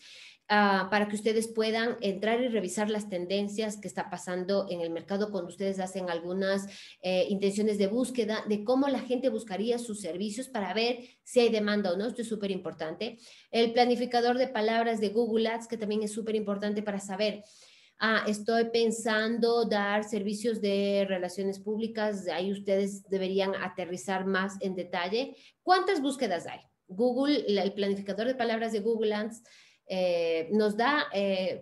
para que ustedes puedan entrar y revisar las tendencias que está pasando en el mercado cuando ustedes hacen algunas intenciones de búsqueda, de cómo la gente buscaría sus servicios para ver si hay demanda o no. Esto es súper importante. El planificador de palabras de Google Ads, que también es súper importante para saber. Estoy pensando dar servicios de relaciones públicas. Ahí ustedes deberían aterrizar más en detalle. ¿Cuántas búsquedas hay? Google, el planificador de palabras de Google Ads nos da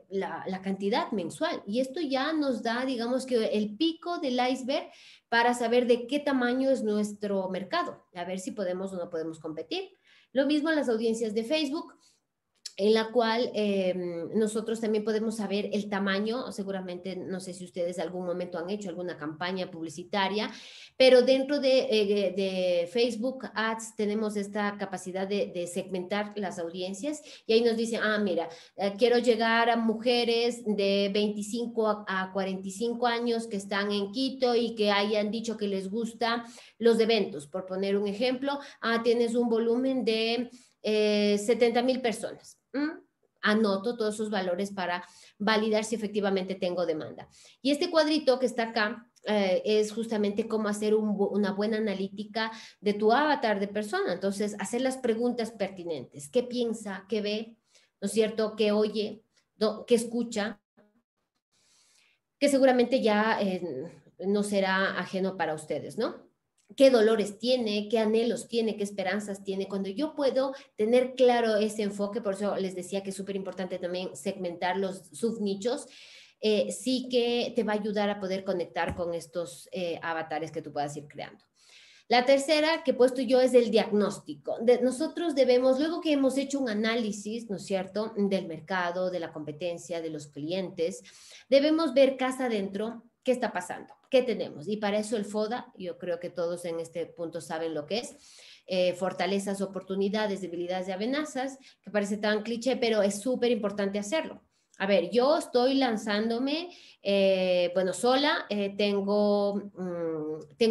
la cantidad mensual. Y esto ya nos da, digamos que el pico del iceberg para saber de qué tamaño es nuestro mercado. A ver si podemos o no podemos competir. Lo mismo en las audiencias de Facebook, en la cual nosotros también podemos saber el tamaño. Seguramente, no sé si ustedes en algún momento han hecho alguna campaña publicitaria, pero dentro de Facebook Ads tenemos esta capacidad de segmentar las audiencias y ahí nos dicen, mira, quiero llegar a mujeres de 25 a 45 años que están en Quito y que hayan dicho que les gustan los eventos, por poner un ejemplo. Tienes un volumen de 70,000 personas. Anoto todos esos valores para validar si efectivamente tengo demanda. Y este cuadrito que está acá es justamente cómo hacer una buena analítica de tu avatar de persona. Entonces, hacer las preguntas pertinentes. ¿Qué piensa? ¿Qué ve? ¿No es cierto? ¿Qué oye? ¿Qué escucha? Que seguramente ya no será ajeno para ustedes, ¿no? ¿Qué dolores tiene? ¿Qué anhelos tiene? ¿Qué esperanzas tiene? Cuando yo puedo tener claro ese enfoque, por eso les decía que es súper importante también segmentar los subnichos, sí que te va a ayudar a poder conectar con estos avatares que tú puedas ir creando. La tercera que he puesto yo es el diagnóstico. Nosotros debemos, luego que hemos hecho un análisis, ¿no es cierto?, del mercado, de la competencia, de los clientes, debemos ver casa adentro. ¿Qué está pasando? ¿Qué tenemos? Y para eso el FODA, yo creo que todos en este punto saben lo que es, fortalezas, oportunidades, debilidades y amenazas, que parece tan cliché, pero es súper importante hacerlo. A ver, yo estoy lanzándome, bueno, sola, tengo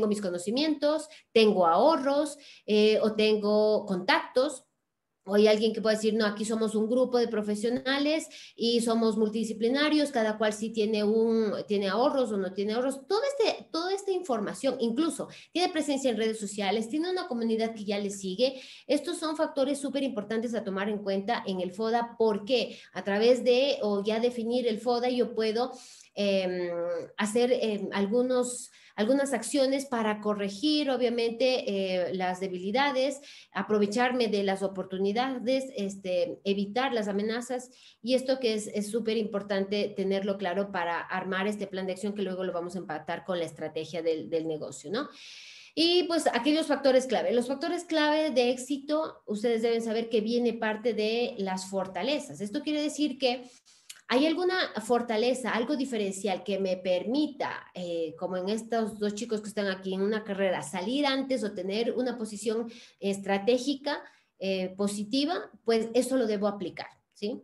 mis conocimientos, tengo ahorros o tengo contactos. O hay alguien que puede decir, no, aquí somos un grupo de profesionales y somos multidisciplinarios, cada cual sí tiene ahorros o no tiene ahorros. Toda esta información, incluso tiene presencia en redes sociales, tiene una comunidad que ya le sigue. Estos son factores súper importantes a tomar en cuenta en el FODA, porque a través de, o ya definir el FODA, yo puedo hacer algunas acciones para corregir, obviamente, las debilidades, aprovecharme de las oportunidades, evitar las amenazas, y esto que es súper importante tenerlo claro para armar este plan de acción que luego lo vamos a empatar con la estrategia del negocio, ¿no? Y pues aquellos factores clave. Los factores clave de éxito, ustedes deben saber que viene parte de las fortalezas. Esto quiere decir que ¿hay alguna fortaleza, algo diferencial que me permita, como en estos dos chicos que están aquí en una carrera, salir antes o tener una posición estratégica positiva? Pues eso lo debo aplicar, ¿sí?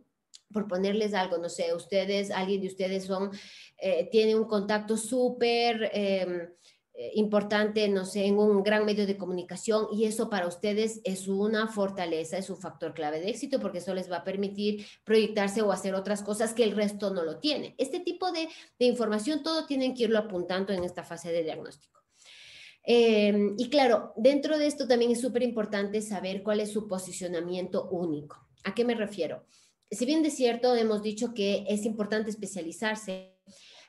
Por ponerles algo, no sé, ustedes, alguien de ustedes tiene un contacto súper importante, no sé, en un gran medio de comunicación, y eso para ustedes es una fortaleza, es un factor clave de éxito, porque eso les va a permitir proyectarse o hacer otras cosas que el resto no lo tiene. Este tipo de información, todo tienen que irlo apuntando en esta fase de diagnóstico. Y claro, dentro de esto también es súper importante saber cuál es su posicionamiento único. ¿A qué me refiero? Si bien de cierto hemos dicho que es importante especializarse,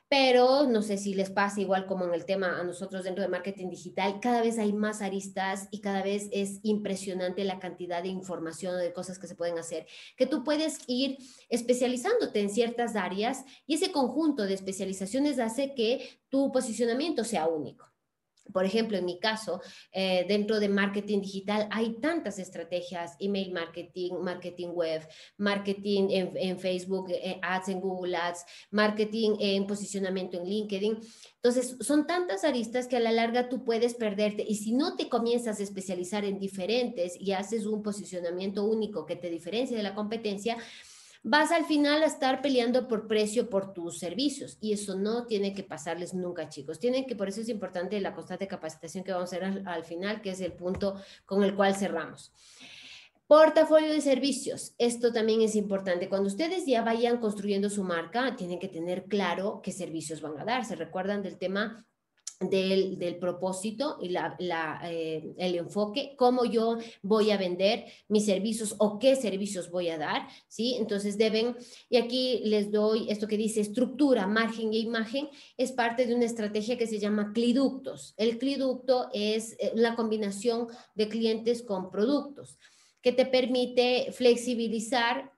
pero no sé si les pasa igual como en el tema a nosotros dentro de marketing digital, cada vez hay más aristas y cada vez es impresionante la cantidad de información o de cosas que se pueden hacer, que tú puedes ir especializándote en ciertas áreas, y ese conjunto de especializaciones hace que tu posicionamiento sea único. Por ejemplo, en mi caso, dentro de marketing digital hay tantas estrategias: email marketing, marketing web, marketing en Facebook Ads, en Google Ads, marketing en posicionamiento en LinkedIn. Entonces, son tantas aristas que a la larga tú puedes perderte, y si no te comienzas a especializar en diferentes y haces un posicionamiento único que te diferencie de la competencia, vas al final a estar peleando por precio por tus servicios, y eso no tiene que pasarles nunca, chicos. Por eso es importante la constante capacitación que vamos a hacer al final, que es el punto con el cual cerramos. Portafolio de servicios, esto también es importante. Cuando ustedes ya vayan construyendo su marca, tienen que tener claro qué servicios van a dar. ¿Se recuerdan del tema del propósito y el enfoque? ¿Cómo yo voy a vender mis servicios o qué servicios voy a dar? ¿Sí? Entonces deben, y aquí les doy esto que dice estructura, margen e imagen, es parte de una estrategia que se llama cliductos. El cliducto es la combinación de clientes con productos que te permite flexibilizar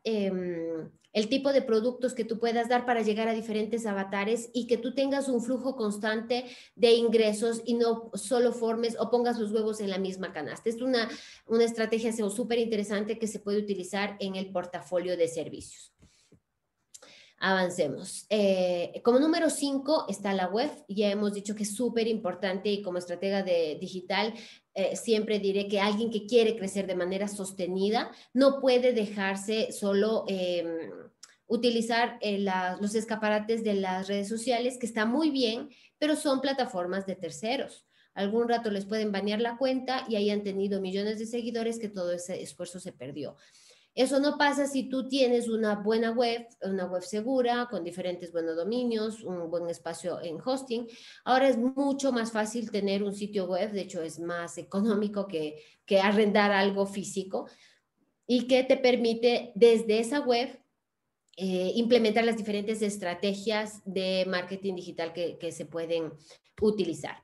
el tipo de productos que tú puedas dar para llegar a diferentes avatares, y que tú tengas un flujo constante de ingresos y no solo formes o pongas los huevos en la misma canasta. Es una estrategia SEO súper interesante que se puede utilizar en el portafolio de servicios. Avancemos. Como número 5 está la web. Ya hemos dicho que es súper importante, y como estratega digital siempre diré que alguien que quiere crecer de manera sostenida no puede dejarse solo utilizar los escaparates de las redes sociales, que está muy bien, pero son plataformas de terceros. Algún rato les pueden banear la cuenta y ahí han tenido millones de seguidores que todo ese esfuerzo se perdió. Eso no pasa si tú tienes una buena web, una web segura, con diferentes buenos dominios, un buen espacio en hosting. Ahora es mucho más fácil tener un sitio web, de hecho es más económico que arrendar algo físico, y que te permite desde esa web implementar las diferentes estrategias de marketing digital que se pueden utilizar.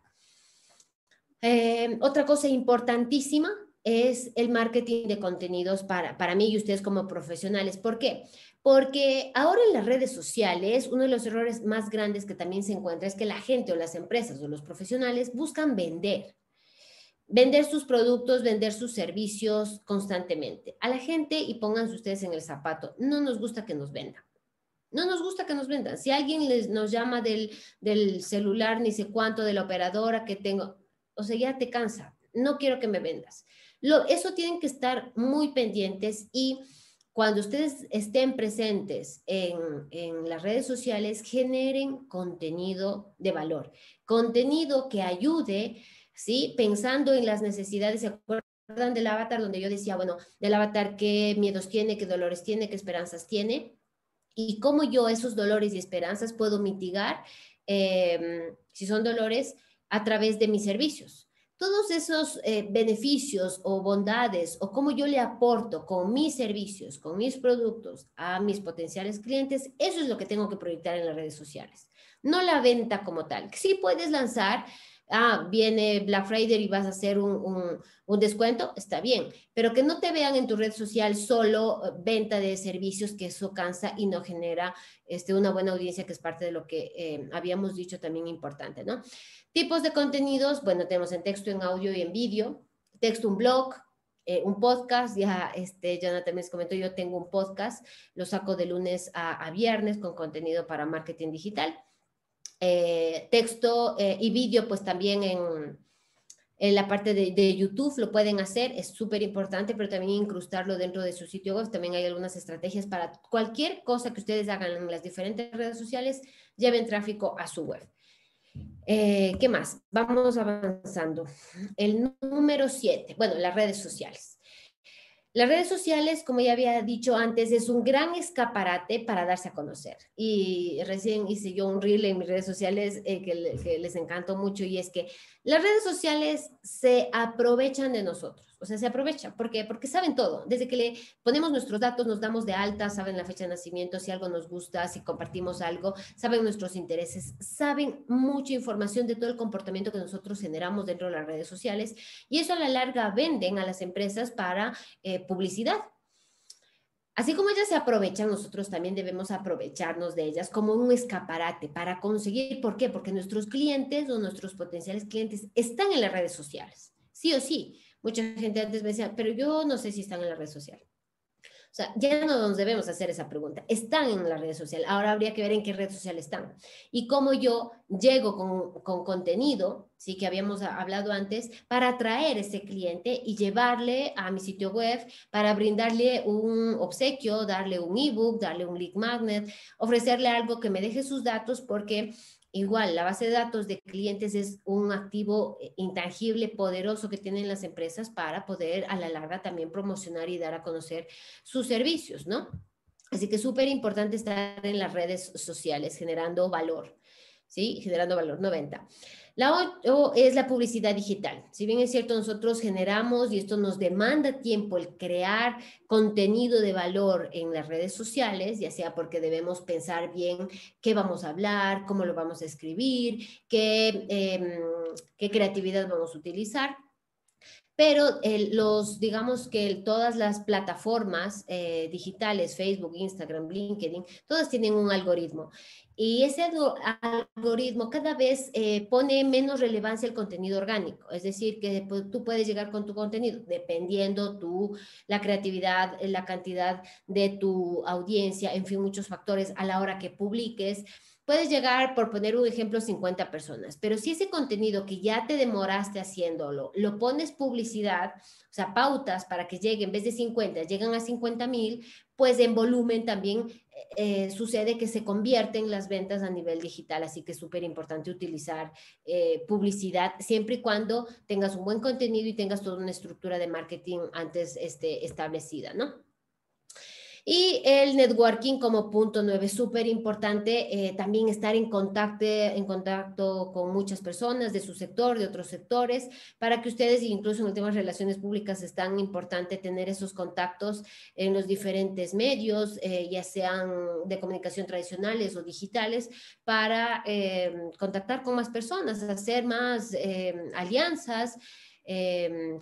Otra cosa importantísima es el marketing de contenidos para mí y ustedes como profesionales. ¿Por qué? Porque ahora en las redes sociales uno de los errores más grandes que también se encuentra es que la gente o las empresas o los profesionales buscan vender sus productos, vender sus servicios constantemente a la gente, y pónganse ustedes en el zapato. No nos gusta que nos vendan. No nos gusta que nos vendan. Si alguien nos llama del celular, ni sé cuánto, de la operadora que tengo, o sea, ya te cansa. No quiero que me vendas. Eso tienen que estar muy pendientes, y cuando ustedes estén presentes en las redes sociales, generen contenido de valor, contenido que ayude, ¿sí? Pensando en las necesidades. ¿Se acuerdan acuerdan del avatar donde yo decía, bueno, del avatar qué miedos tiene, qué dolores tiene, qué esperanzas tiene y cómo yo esos dolores y esperanzas puedo mitigar, si son dolores, a través de mis servicios. Todos esos beneficios o bondades o cómo yo le aporto con mis servicios, con mis productos a mis potenciales clientes, eso es lo que tengo que proyectar en las redes sociales. No la venta como tal. Sí puedes lanzar, viene Black Friday y vas a hacer un descuento, está bien, pero que no te vean en tu red social solo venta de servicios, que eso cansa y no genera una buena audiencia, que es parte de lo que habíamos dicho también importante, ¿no? Tipos de contenidos, bueno, tenemos en texto, en audio y en vídeo. Texto, un blog, un podcast, ya Johanna también les comentó, yo tengo un podcast, lo saco de lunes a viernes con contenido para marketing digital. Texto y vídeo, pues también en la parte de YouTube lo pueden hacer, es súper importante, pero también incrustarlo dentro de su sitio web. También hay algunas estrategias para cualquier cosa que ustedes hagan en las diferentes redes sociales, lleven tráfico a su web. ¿Qué más? Vamos avanzando. El número 7, bueno, las redes sociales. Las redes sociales, como ya había dicho antes, es un gran escaparate para darse a conocer. Y recién hice yo un reel en mis redes sociales que les encantó mucho, y es que las redes sociales se aprovechan de nosotros. O sea, se aprovechan. ¿Por qué? Porque saben todo. Desde que le ponemos nuestros datos, nos damos de alta, saben la fecha de nacimiento, si algo nos gusta, si compartimos algo, saben nuestros intereses, saben mucha información de todo el comportamiento que nosotros generamos dentro de las redes sociales. Y eso a la larga venden a las empresas para publicidad. Así como ellas se aprovechan, nosotros también debemos aprovecharnos de ellas como un escaparate para conseguir, ¿por qué? Porque nuestros clientes o nuestros potenciales clientes están en las redes sociales, sí o sí. Mucha gente antes me decía, pero yo no sé si están en la red social. O sea, ya no nos debemos hacer esa pregunta. Están en la red social. Ahora habría que ver en qué red social están. Y cómo yo llego con contenido, sí, que habíamos hablado antes, para atraer a ese cliente y llevarle a mi sitio web, para brindarle un obsequio, darle un ebook, darle un lead magnet, ofrecerle algo que me deje sus datos, porque igual, la base de datos de clientes es un activo intangible, poderoso, que tienen las empresas para poder a la larga también promocionar y dar a conocer sus servicios, ¿no? Así que es súper importante estar en las redes sociales generando valor, ¿sí? Generando valor, 90. La 8 es la publicidad digital. Si bien es cierto, nosotros generamos, y esto nos demanda tiempo, el crear contenido de valor en las redes sociales, ya sea porque debemos pensar bien qué vamos a hablar, cómo lo vamos a escribir, qué creatividad vamos a utilizar. Pero digamos que todas las plataformas digitales, Facebook, Instagram, LinkedIn, todas tienen un algoritmo. Y ese algoritmo cada vez pone menos relevancia al contenido orgánico. Es decir, que tú puedes llegar con tu contenido dependiendo la creatividad, la cantidad de tu audiencia, en fin, muchos factores a la hora que publiques. Puedes llegar, por poner un ejemplo, 50 personas, pero si ese contenido que ya te demoraste haciéndolo, lo pones publicidad, o sea, pautas para que llegue, en vez de 50, llegan a 50,000, pues en volumen también sucede que se convierten las ventas a nivel digital, así que es súper importante utilizar publicidad siempre y cuando tengas un buen contenido y tengas toda una estructura de marketing antes establecida, ¿no? Y el networking como punto 9, súper importante, también estar en contacto con muchas personas de su sector, de otros sectores, para que ustedes, incluso en el tema de relaciones públicas, es tan importante tener esos contactos en los diferentes medios, ya sean de comunicación tradicionales o digitales, para contactar con más personas, hacer más alianzas,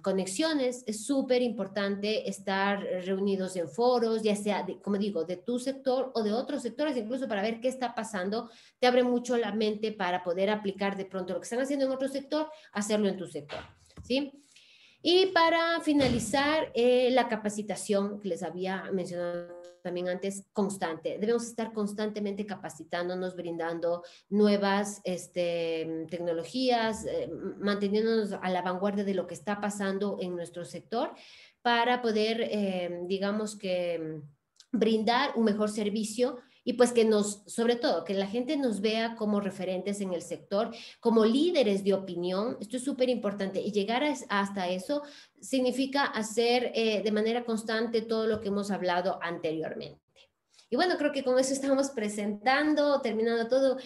conexiones. Es súper importante estar reunidos en foros, ya sea, como digo, de tu sector o de otros sectores, incluso para ver qué está pasando. Te abre mucho la mente para poder aplicar de pronto lo que están haciendo en otro sector, hacerlo en tu sector, ¿sí? Y para finalizar, la capacitación que les había mencionado también antes, constante. Debemos estar constantemente capacitándonos, brindando nuevas tecnologías, manteniéndonos a la vanguardia de lo que está pasando en nuestro sector para poder, digamos que, brindar un mejor servicio Y pues que nos, sobre todo, que la gente nos vea como referentes en el sector, como líderes de opinión. Esto es súper importante. Y llegar hasta eso significa hacer de manera constante todo lo que hemos hablado anteriormente. Y bueno, creo que con eso estamos presentando, terminando todo.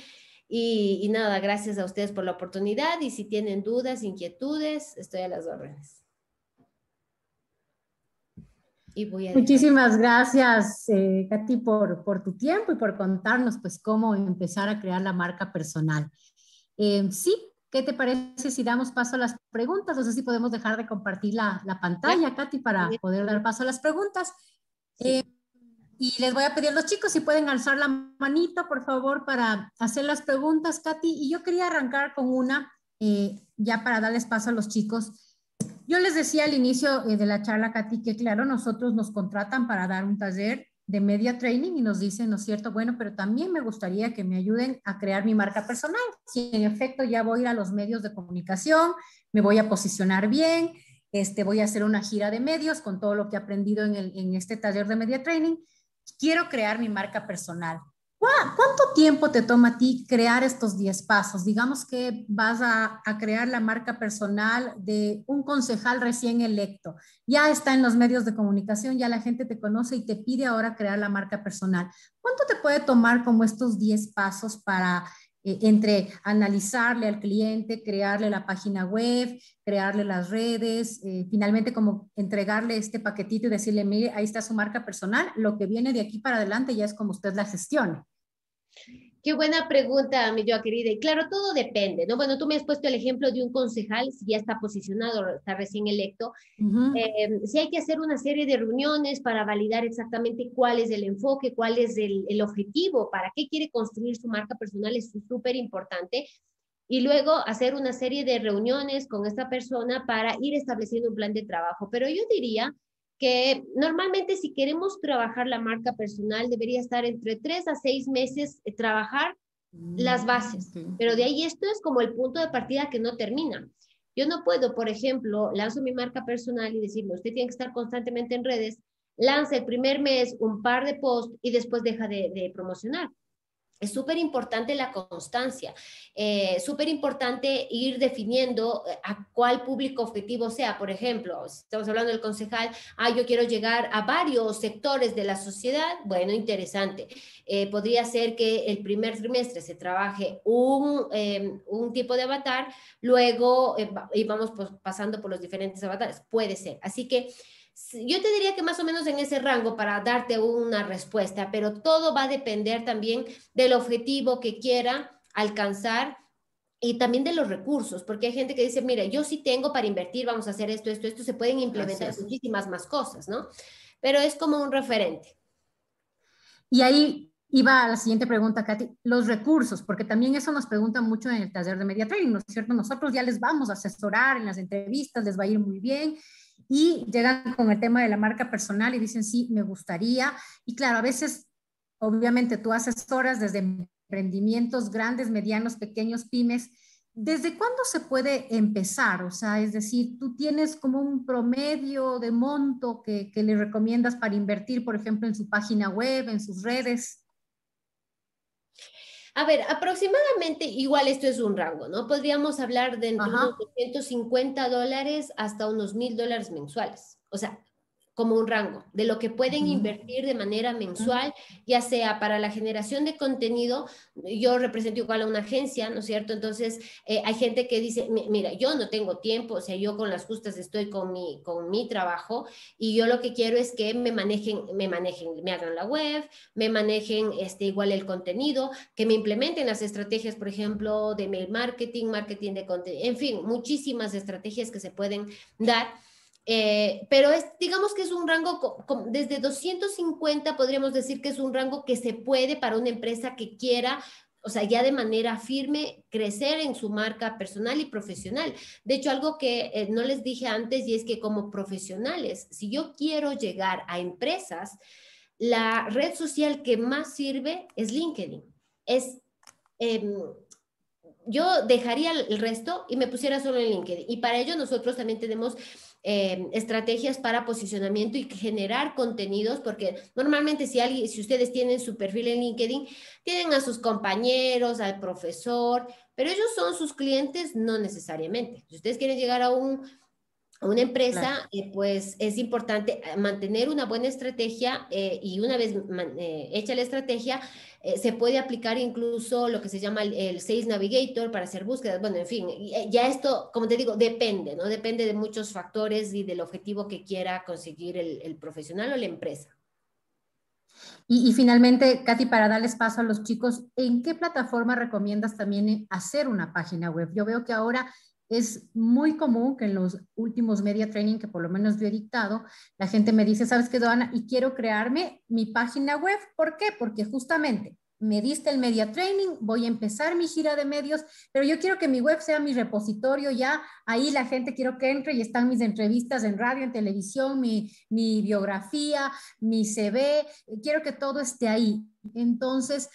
Y nada, gracias a ustedes por la oportunidad. Y si tienen dudas, inquietudes, estoy a las órdenes. Y voy a muchísimas gracias, Katya, por tu tiempo y por contarnos pues cómo empezar a crear la marca personal. Sí, ¿qué te parece si damos paso a las preguntas? No sé si podemos dejar de compartir la pantalla, sí. Katya, para poder dar paso a las preguntas. Y les voy a pedir a los chicos si pueden alzar la manito, por favor, para hacer las preguntas, Katya. Y yo quería arrancar con una, ya para darles paso a los chicos. Yo les decía al inicio de la charla, Katya, que claro, nosotros nos contratan para dar un taller de media training y nos dicen, ¿no es cierto? Bueno, pero también me gustaría que me ayuden a crear mi marca personal. Si en efecto ya voy a ir a los medios de comunicación, me voy a posicionar bien, voy a hacer una gira de medios con todo lo que he aprendido en este taller de media training. Quiero crear mi marca personal. ¿Cuánto tiempo te toma a ti crear estos 10 pasos? Digamos que vas a crear la marca personal de un concejal recién electo. Ya está en los medios de comunicación, ya la gente te conoce y te pide ahora crear la marca personal. ¿Cuánto te puede tomar como estos 10 pasos para, entre analizarle al cliente, crearle la página web, crearle las redes, finalmente como entregarle este paquetito y decirle, mire, ahí está su marca personal, lo que viene de aquí para adelante ya es como usted la gestione? Qué buena pregunta, mi yo querida. Y claro, todo depende, ¿no? Bueno, tú me has puesto el ejemplo de un concejal, si ya está posicionado, está recién electo. Si hay que hacer una serie de reuniones para validar exactamente cuál es el enfoque, cuál es el objetivo, para qué quiere construir su marca personal, es súper importante. Y luego hacer una serie de reuniones con esta persona para ir estableciendo un plan de trabajo. Pero yo diría que normalmente si queremos trabajar la marca personal debería estar entre 3 a 6 meses trabajar las bases, pero de ahí esto es como el punto de partida que no termina. Yo no puedo, por ejemplo, lanzo mi marca personal y decirle, usted tiene que estar constantemente en redes, lanza el primer mes un par de posts y después deja de promocionar. Es súper importante la constancia, súper importante ir definiendo a cuál público objetivo sea. Por ejemplo, si estamos hablando del concejal, yo quiero llegar a varios sectores de la sociedad, bueno, interesante. Podría ser que el primer trimestre se trabaje un tipo de avatar, luego vamos pasando por los diferentes avatares, puede ser. Así que yo te diría que más o menos en ese rango para darte una respuesta, pero todo va a depender también del objetivo que quiera alcanzar y también de los recursos, porque hay gente que dice, mira, yo sí tengo para invertir, vamos a hacer esto, esto, esto, se pueden implementar muchísimas más cosas, ¿no? Pero es como un referente. Y ahí iba a la siguiente pregunta, Katya, los recursos, porque también eso nos preguntan mucho en el taller de media training, ¿no es cierto? Nosotros ya les vamos a asesorar en las entrevistas, les va a ir muy bien, y llegan con el tema de la marca personal y dicen, sí, me gustaría. Y claro, a veces, obviamente, tú asesoras desde emprendimientos grandes, medianos, pequeños, pymes. ¿Desde cuándo se puede empezar? O sea, es decir, tú tienes como un promedio de monto que le recomiendas para invertir, por ejemplo, en su página web, en sus redes. A ver, aproximadamente, igual esto es un rango, ¿no? Podríamos hablar de entre unos $250 hasta unos $1,000 mensuales. O sea, como un rango de lo que pueden invertir de manera mensual, ya sea para la generación de contenido. Yo represento igual a una agencia, ¿no es cierto? Entonces, hay gente que dice, mira, yo no tengo tiempo, o sea, yo con las justas estoy con mi trabajo y yo lo que quiero es que me hagan la web, me manejen igual el contenido, que me implementen las estrategias, por ejemplo, de mail marketing, marketing de contenido, en fin, muchísimas estrategias que se pueden dar. Pero digamos que es un rango, desde 250 podríamos decir que es un rango que se puede para una empresa que quiera, o sea, ya de manera firme, crecer en su marca personal y profesional. De hecho, algo que no les dije antes y es que como profesionales, si yo quiero llegar a empresas, la red social que más sirve es LinkedIn. Yo dejaría el resto y me pusiera solo en LinkedIn. Y para ello nosotros también tenemos estrategias para posicionamiento y generar contenidos, porque normalmente si ustedes tienen su perfil en LinkedIn, tienen a sus compañeros, al profesor, pero ellos son sus clientes, no necesariamente. Si ustedes quieren llegar a una empresa, pues es importante mantener una buena estrategia y una vez hecha la estrategia, se puede aplicar incluso lo que se llama el Sales Navigator para hacer búsquedas. Bueno, en fin, ya esto, como te digo, depende, ¿no? Depende de muchos factores y del objetivo que quiera conseguir el profesional o la empresa. Y finalmente, Katya, para darles paso a los chicos, ¿en qué plataforma recomiendas también hacer una página web? Yo veo que ahora es muy común que en los últimos media training que por lo menos yo he dictado, la gente me dice, ¿sabes qué, Johanna? Y quiero crearme mi página web. ¿Por qué? Porque justamente me diste el media training, voy a empezar mi gira de medios, pero yo quiero que mi web sea mi repositorio ya. Ahí la gente quiero que entre y están mis entrevistas en radio, en televisión, mi biografía, mi CV. Quiero que todo esté ahí. Entonces,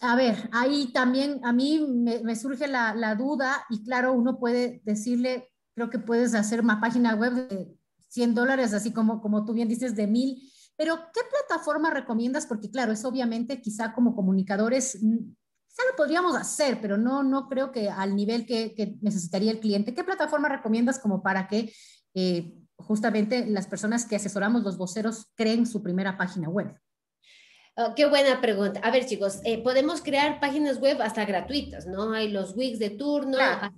a ver, ahí también a mí me surge la duda y claro, uno puede decirle, creo que puedes hacer una página web de $100, así como tú bien dices, de 1000, pero ¿qué plataforma recomiendas? Porque claro, es obviamente quizá como comunicadores, quizá lo podríamos hacer, pero no creo que al nivel que necesitaría el cliente. ¿Qué plataforma recomiendas como para que justamente las personas que asesoramos, los voceros, creen su primera página web? Oh, qué buena pregunta. A ver, chicos, podemos crear páginas web hasta gratuitas, ¿no? Hay los Wix de turno, claro.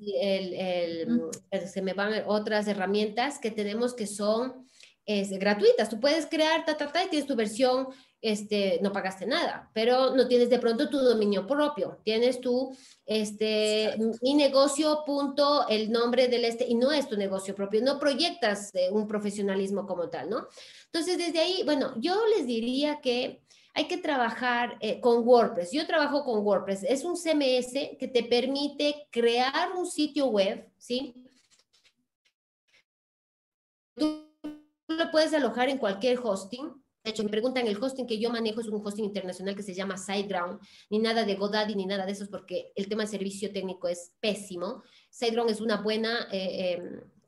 Se me van otras herramientas que tenemos que son gratuitas. Tú puedes crear, y tienes tu versión, no pagaste nada, pero no tienes de pronto tu dominio propio. Tienes tu, mi negocio, punto, el nombre del y no es tu negocio propio. No proyectas un profesionalismo como tal, ¿no? Entonces, desde ahí, bueno, yo les diría que hay que trabajar con WordPress. Yo trabajo con WordPress. Es un CMS que te permite crear un sitio web, ¿sí? Tú lo puedes alojar en cualquier hosting. De hecho, me preguntan, el hosting que yo manejo es un hosting internacional que se llama SiteGround. Ni nada de Godaddy, ni nada de esos, porque el tema de servicio técnico es pésimo. SiteGround es una buena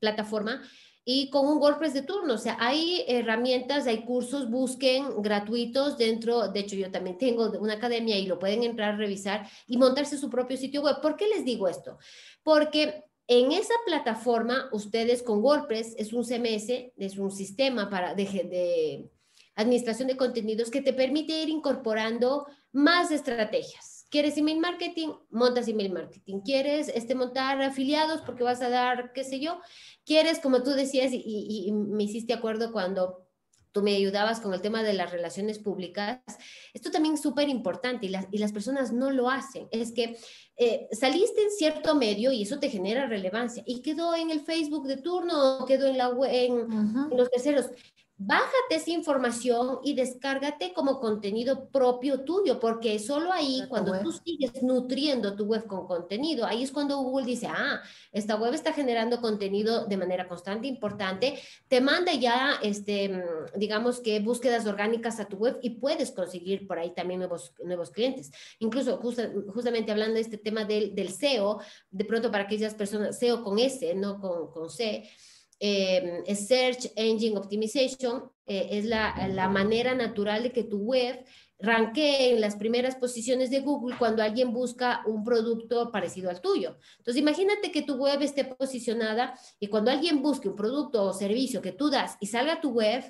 plataforma. Y con un WordPress de turno, o sea, hay herramientas, hay cursos, busquen gratuitos dentro. De hecho, yo también tengo una academia y lo pueden entrar a revisar y montarse su propio sitio web. ¿Por qué les digo esto? Porque en esa plataforma, ustedes con WordPress, es un CMS, es un sistema de administración de contenidos que te permite ir incorporando más estrategias. ¿Quieres email marketing? Montas email marketing. ¿Quieres montar afiliados porque vas a dar, qué sé yo? ¿Quieres, como tú decías, y me hiciste acuerdo cuando tú me ayudabas con el tema de las relaciones públicas? Esto también es súper importante y las personas no lo hacen. Es que saliste en cierto medio y eso te genera relevancia y quedó en el Facebook de turno o quedó en la web, en los terceros. Bájate esa información y descárgate como contenido propio tuyo, porque solo ahí, cuando tú sigues nutriendo tu web con contenido, ahí es cuando Google dice, ah, esta web está generando contenido de manera constante, importante, te manda ya, digamos que búsquedas orgánicas a tu web y puedes conseguir por ahí también nuevos clientes. Incluso justamente hablando de este tema del SEO, de pronto para aquellas personas, SEO con S, no con C, es Search Engine Optimization, es la manera natural de que tu web ranquee en las primeras posiciones de Google cuando alguien busca un producto parecido al tuyo. Entonces, imagínate que tu web esté posicionada y cuando alguien busque un producto o servicio que tú das y salga tu web,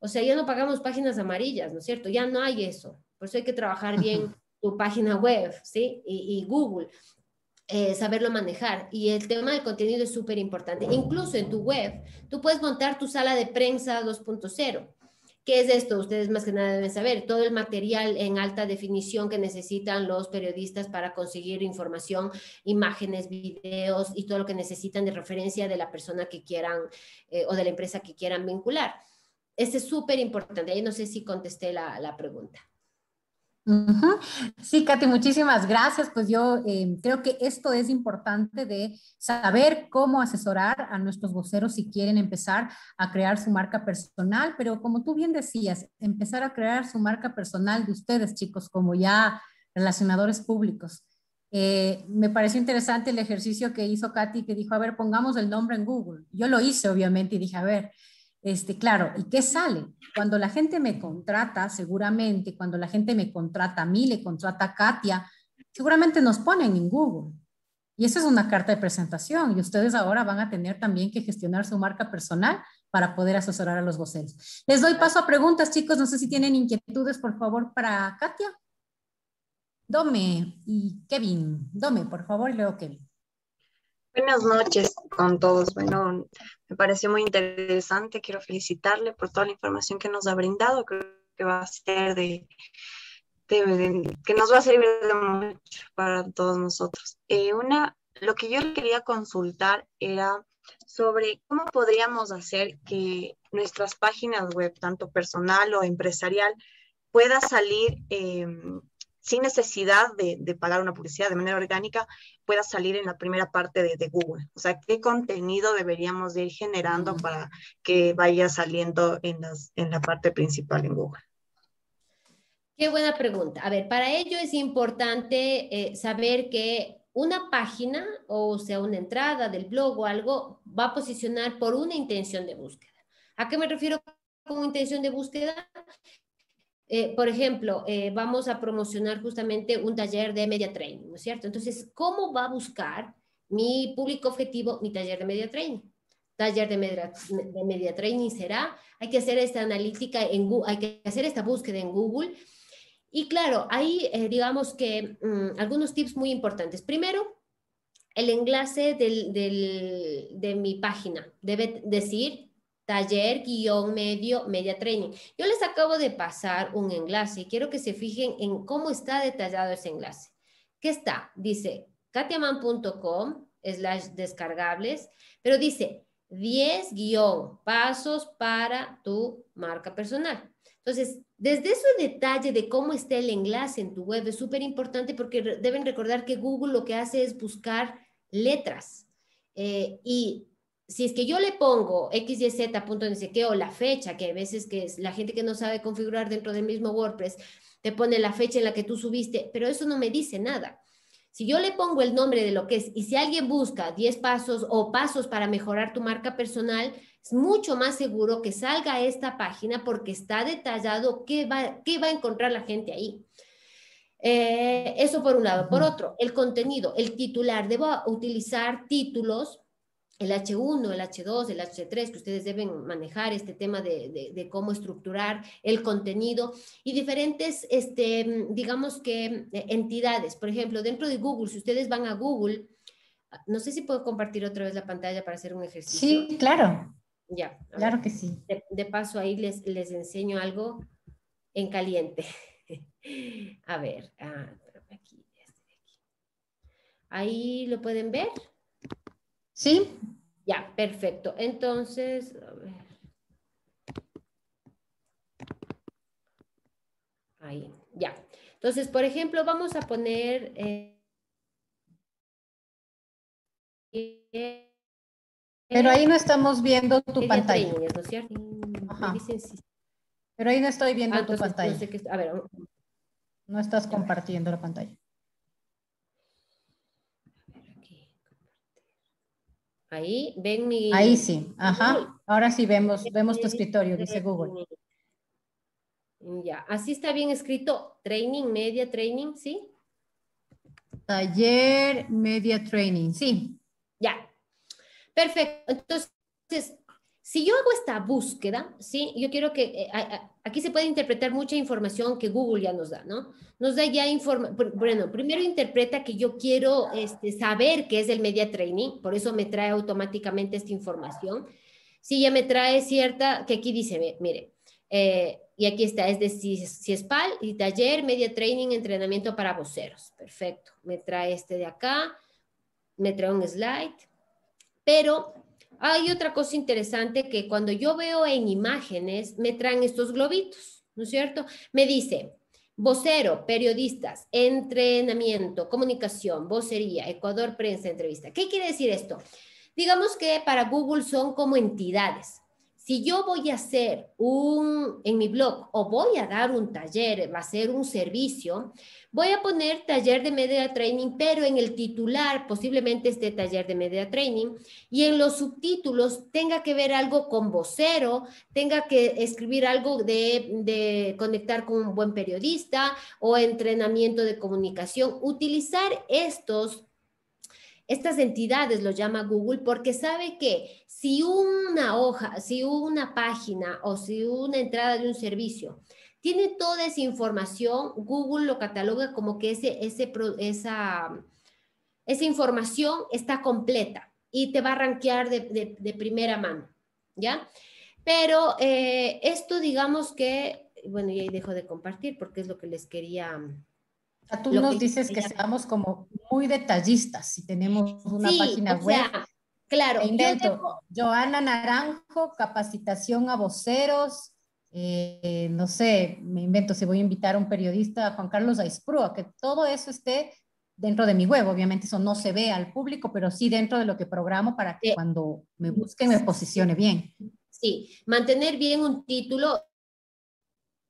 o sea, ya no pagamos páginas amarillas, ¿no es cierto? Ya no hay eso. Por eso hay que trabajar bien tu página web, ¿sí? Y Google. Saberlo manejar, y el tema del contenido es súper importante. Incluso en tu web tú puedes montar tu sala de prensa 2.0. ¿Qué es esto? Ustedes más que nada deben saber todo el material en alta definición que necesitan los periodistas para conseguir información, imágenes, videos y todo lo que necesitan de referencia de la persona que quieran o de la empresa que quieran vincular. Este es súper importante. Ahí no sé si contesté la pregunta. Sí, Katya, muchísimas gracias. Pues yo creo que esto es importante de saber cómo asesorar a nuestros voceros si quieren empezar a crear su marca personal, pero como tú bien decías, empezar a crear su marca personal de ustedes, chicos, como ya relacionadores públicos. Me pareció interesante el ejercicio que hizo Katy, que dijo, a ver, pongamos el nombre en Google. Yo lo hice, obviamente, y dije, a ver, claro, ¿y qué sale? Cuando la gente me contrata, seguramente, cuando la gente me contrata a mí, le contrata a Katya, seguramente nos ponen en Google. Y eso es una carta de presentación. Y ustedes ahora van a tener también que gestionar su marca personal para poder asesorar a los voceros. Les doy paso a preguntas, chicos. No sé si tienen inquietudes, por favor, para Katya. Dome y Kevin. Dome, por favor, y luego Kevin. Buenas noches con todos. Bueno, me pareció muy interesante. Quiero felicitarle por toda la información que nos ha brindado. Creo que va a ser que nos va a servir de mucho para todos nosotros. Lo que yo quería consultar era sobre cómo podríamos hacer que nuestras páginas web, tanto personal o empresarial, pueda salir sin necesidad de pagar una publicidad de manera orgánica, pueda salir en la primera parte de Google. O sea, ¿qué contenido deberíamos de ir generando para que vaya saliendo en la parte principal en Google? Qué buena pregunta. A ver, para ello es importante saber que una página, o sea, una entrada del blog o algo, va a posicionar por una intención de búsqueda. ¿A qué me refiero con intención de búsqueda? Por ejemplo, vamos a promocionar justamente un taller de media training, ¿no es cierto? Entonces, ¿cómo va a buscar mi público objetivo mi taller de media training? Taller de media training será, hay que hacer esta analítica, en Google, hay que hacer esta búsqueda en Google. Y claro, ahí digamos que algunos tips muy importantes. Primero, el enlace de mi página debe decir taller-media training. Yo les acabo de pasar un enlace y quiero que se fijen en cómo está detallado ese enlace. ¿Qué está? Dice katyaman.com/descargables, pero dice 10 pasos para tu marca personal. Entonces, desde ese detalle de cómo está el enlace en tu web es súper importante, porque deben recordar que Google lo que hace es buscar letras. Y si es que yo le pongo xyz.nck o la fecha, que a veces que es la gente que no sabe configurar dentro del mismo WordPress, te pone la fecha en la que tú subiste, pero eso no me dice nada. Si yo le pongo el nombre de lo que es, y si alguien busca 10 pasos o pasos para mejorar tu marca personal, es mucho más seguro que salga esta página porque está detallado qué va a encontrar la gente ahí. Eso por un lado. Por otro, el contenido, el titular. Debo utilizar títulos, el H1, el H2, el H3, que ustedes deben manejar este tema de cómo estructurar el contenido y diferentes, digamos que, entidades. Por ejemplo, dentro de Google, si ustedes van a Google, no sé si puedo compartir otra vez la pantalla para hacer un ejercicio. Sí, claro. Ya. Claro que sí. De paso, ahí les enseño algo en caliente. A ver. Aquí. Ahí lo pueden ver. ¿Sí? Ya, perfecto. Entonces, a ver. Ahí, ya. Entonces, por ejemplo, vamos a poner... Pero ahí no estamos viendo tu pantalla. Training, ¿no es cierto? Ajá. Pero ahí no estoy viendo tu pantalla. No sé qué, a ver. No estás compartiendo la pantalla. Ahí, ven mi... Ahí sí, ajá. Ahora sí vemos tu escritorio, dice Google. Ya, así está bien escrito, training, media training, ¿sí? Taller, media training, sí. Ya, perfecto. Entonces, si yo hago esta búsqueda, ¿sí? Yo quiero que... aquí se puede interpretar mucha información que Google ya nos da, ¿no? Nos da ya información. Bueno, primero interpreta que yo quiero saber qué es el media training, por eso me trae automáticamente esta información. Sí, ya me trae cierta, que aquí dice, mire, y aquí está, es de Ciespal y taller, media training, entrenamiento para voceros. Perfecto, me trae este de acá, me trae un slide, pero... Hay otra cosa interesante que cuando yo veo en imágenes, me traen estos globitos, ¿no es cierto? Me dice, vocero, periodistas, entrenamiento, comunicación, vocería, Ecuador, prensa, entrevista. ¿Qué quiere decir esto? Digamos que para Google son como entidades. si yo voy a hacer en mi blog o voy a dar un taller, va a ser un servicio, voy a poner taller de media training, pero en el titular posiblemente este taller de media training y en los subtítulos tenga que ver algo con vocero, tenga que escribir algo de conectar con un buen periodista o entrenamiento de comunicación. Utilizar estas entidades, lo llama Google, porque sabe que si una hoja, si una página o si una entrada de un servicio tiene toda esa información, Google lo cataloga como que esa información está completa y te va a rankear de primera mano, ¿ya? Pero esto digamos que, bueno, y ahí dejo de compartir porque es lo que les quería... Tú nos dices que seamos como muy detallistas si tenemos una página web. Claro. Johanna Naranjo, capacitación a voceros, no sé, me invento, si voy a invitar a un periodista, Juan Carlos Aizprúa, que todo eso esté dentro de mi web. Obviamente eso no se ve al público, pero sí dentro de lo que programo para que cuando me busquen me posicione bien. Sí, mantener bien un título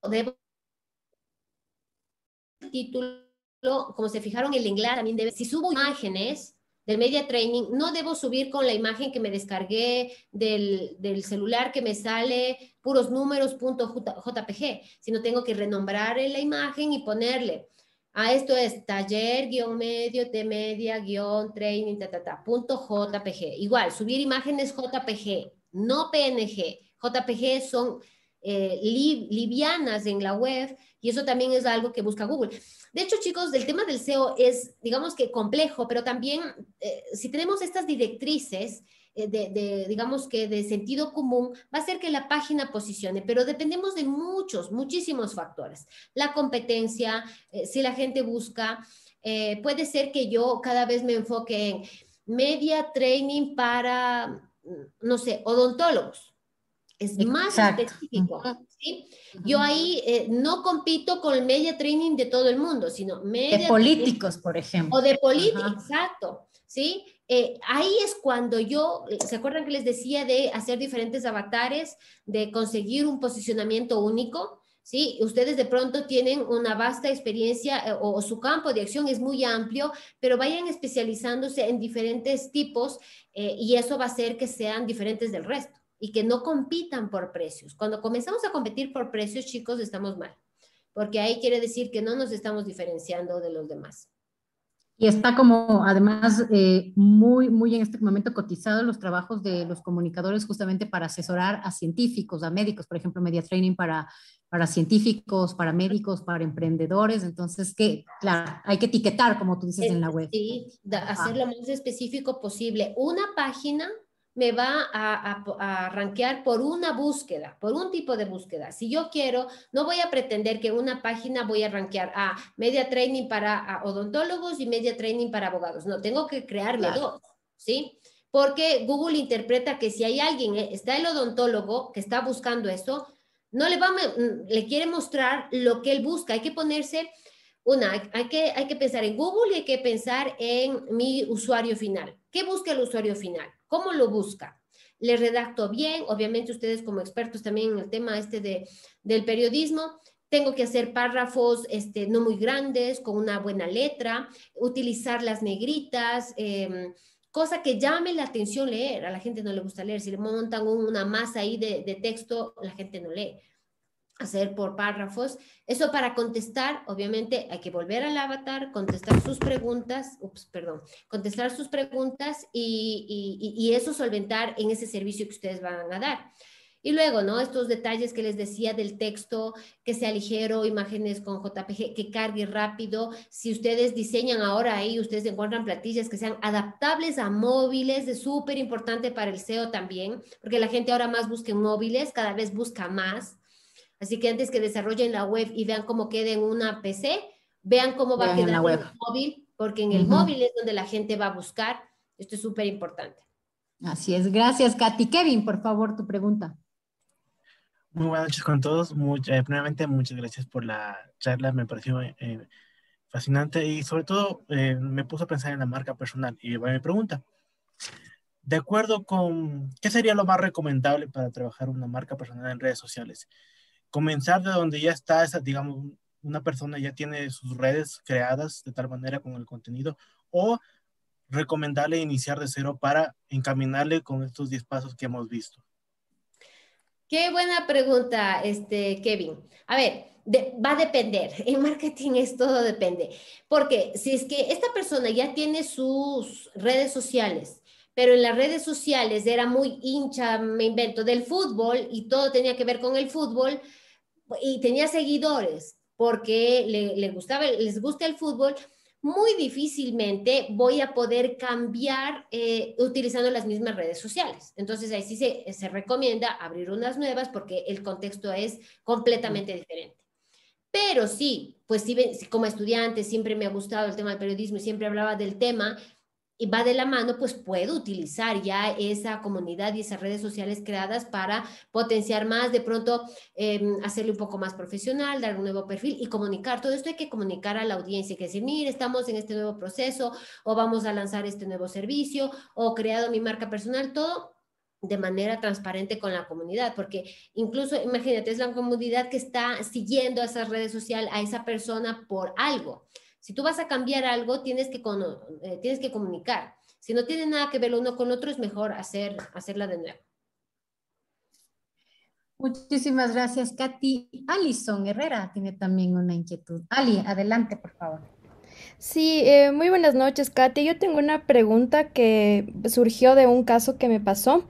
de... título, como se fijaron, el inglés también debe, si subo imágenes del media training, no debo subir con la imagen que me descargué del celular que me sale puros números .jpg, sino tengo que renombrar la imagen y ponerle, esto es taller-medio de media-training .jpg, igual, subir imágenes JPG, no PNG, JPG son livianas en la web, y eso también es algo que busca Google. De hecho, chicos, el tema del SEO es, digamos que complejo, pero también si tenemos estas directrices digamos que de sentido común, va a ser que la página posicione, pero dependemos de muchísimos factores. La competencia, si la gente busca, puede ser que yo cada vez me enfoque en media training para, no sé, odontólogos. Es más específico, ¿sí? Yo ahí no compito con el media training de todo el mundo, sino media de políticos, por ejemplo. O de políticos, exacto, ¿sí? Ahí es cuando yo, ¿se acuerdan que les decía de hacer diferentes avatares, de conseguir un posicionamiento único? ¿Sí? Ustedes de pronto tienen una vasta experiencia o su campo de acción es muy amplio, pero vayan especializándose en diferentes tipos y eso va a hacer que sean diferentes del resto. Y que no compitan por precios. Cuando comenzamos a competir por precios, chicos, estamos mal. Porque ahí quiere decir que no nos estamos diferenciando de los demás. Y está como, además, muy, muy en este momento cotizado los trabajos de los comunicadores justamente para asesorar a científicos, a médicos, por ejemplo, media training para científicos, para médicos, para emprendedores. Entonces, que claro, hay que etiquetar, como tú dices, en la web. Sí, hacer lo más específico posible. Una página me va a rankear por una búsqueda, por un tipo de búsqueda. Si yo quiero, no voy a pretender que una página voy a rankear a media training para odontólogos y media training para abogados. No, tengo que crearme dos, ¿sí? Porque Google interpreta que si hay alguien, está el odontólogo que está buscando eso, no le va a, le quiere mostrar lo que él busca. Hay que ponerse hay que pensar en Google y hay que pensar en mi usuario final. ¿Qué busca el usuario final? ¿Cómo lo busca? Le redacto bien, obviamente ustedes como expertos también en el tema del periodismo, tengo que hacer párrafos no muy grandes, con una buena letra, utilizar las negritas, cosa que llame la atención leer, a la gente no le gusta leer, si le montan una masa ahí de texto, la gente no lee. Hacer por párrafos, eso para contestar, obviamente hay que volver al avatar, contestar sus preguntas, contestar sus preguntas y eso solventar en ese servicio que ustedes van a dar. Y luego, ¿no? Estos detalles que les decía del texto, que sea ligero, imágenes con JPG, que cargue rápido. Si ustedes diseñan ahora ahí, ustedes encuentran plantillas que sean adaptables a móviles, es súper importante para el SEO también, porque la gente ahora más busca en móviles, cada vez busca más. Así que antes que desarrollen la web y vean cómo queda en una PC, vean cómo va a quedar en el móvil, porque en el móvil es donde la gente va a buscar. Esto es súper importante. Así es. Gracias, Katy. Kevin, por favor, tu pregunta. Muy buenas noches con todos. Primeramente, muchas gracias por la charla. Me pareció fascinante y sobre todo me puso a pensar en la marca personal. Y mi pregunta. De acuerdo con, ¿qué sería lo más recomendable para trabajar una marca personal en redes sociales? Comenzar de donde ya está, digamos, una persona ya tiene sus redes creadas de tal manera con el contenido, o recomendarle iniciar de cero para encaminarle con estos 10 pasos que hemos visto. Qué buena pregunta, Kevin. A ver, va a depender. En marketing es todo depende. Porque si es que esta persona ya tiene sus redes sociales, pero en las redes sociales era muy hincha, me invento, del fútbol y todo tenía que ver con el fútbol y tenía seguidores porque les gusta el fútbol, muy difícilmente voy a poder cambiar utilizando las mismas redes sociales. Entonces, ahí sí se recomienda abrir unas nuevas porque el contexto es completamente diferente. Pero sí, pues sí, como estudiante siempre me ha gustado el tema del periodismo y siempre hablaba del tema y va de la mano, pues puedo utilizar ya esa comunidad y esas redes sociales creadas para potenciar más, de pronto hacerle un poco más profesional, dar un nuevo perfil y comunicar. Todo esto hay que comunicar a la audiencia, que decir, mire, estamos en este nuevo proceso o vamos a lanzar este nuevo servicio o he creado mi marca personal, todo de manera transparente con la comunidad, porque incluso, imagínate, es la comunidad que está siguiendo a esas redes sociales, a esa persona por algo. Si tú vas a cambiar algo, tienes que comunicar. Si no tiene nada que ver lo uno con lo otro, es mejor hacerla de nuevo. Muchísimas gracias, Katy. Alison Herrera tiene también una inquietud. Ali, adelante, por favor. Sí, muy buenas noches, Katy. Yo tengo una pregunta que surgió de un caso que me pasó.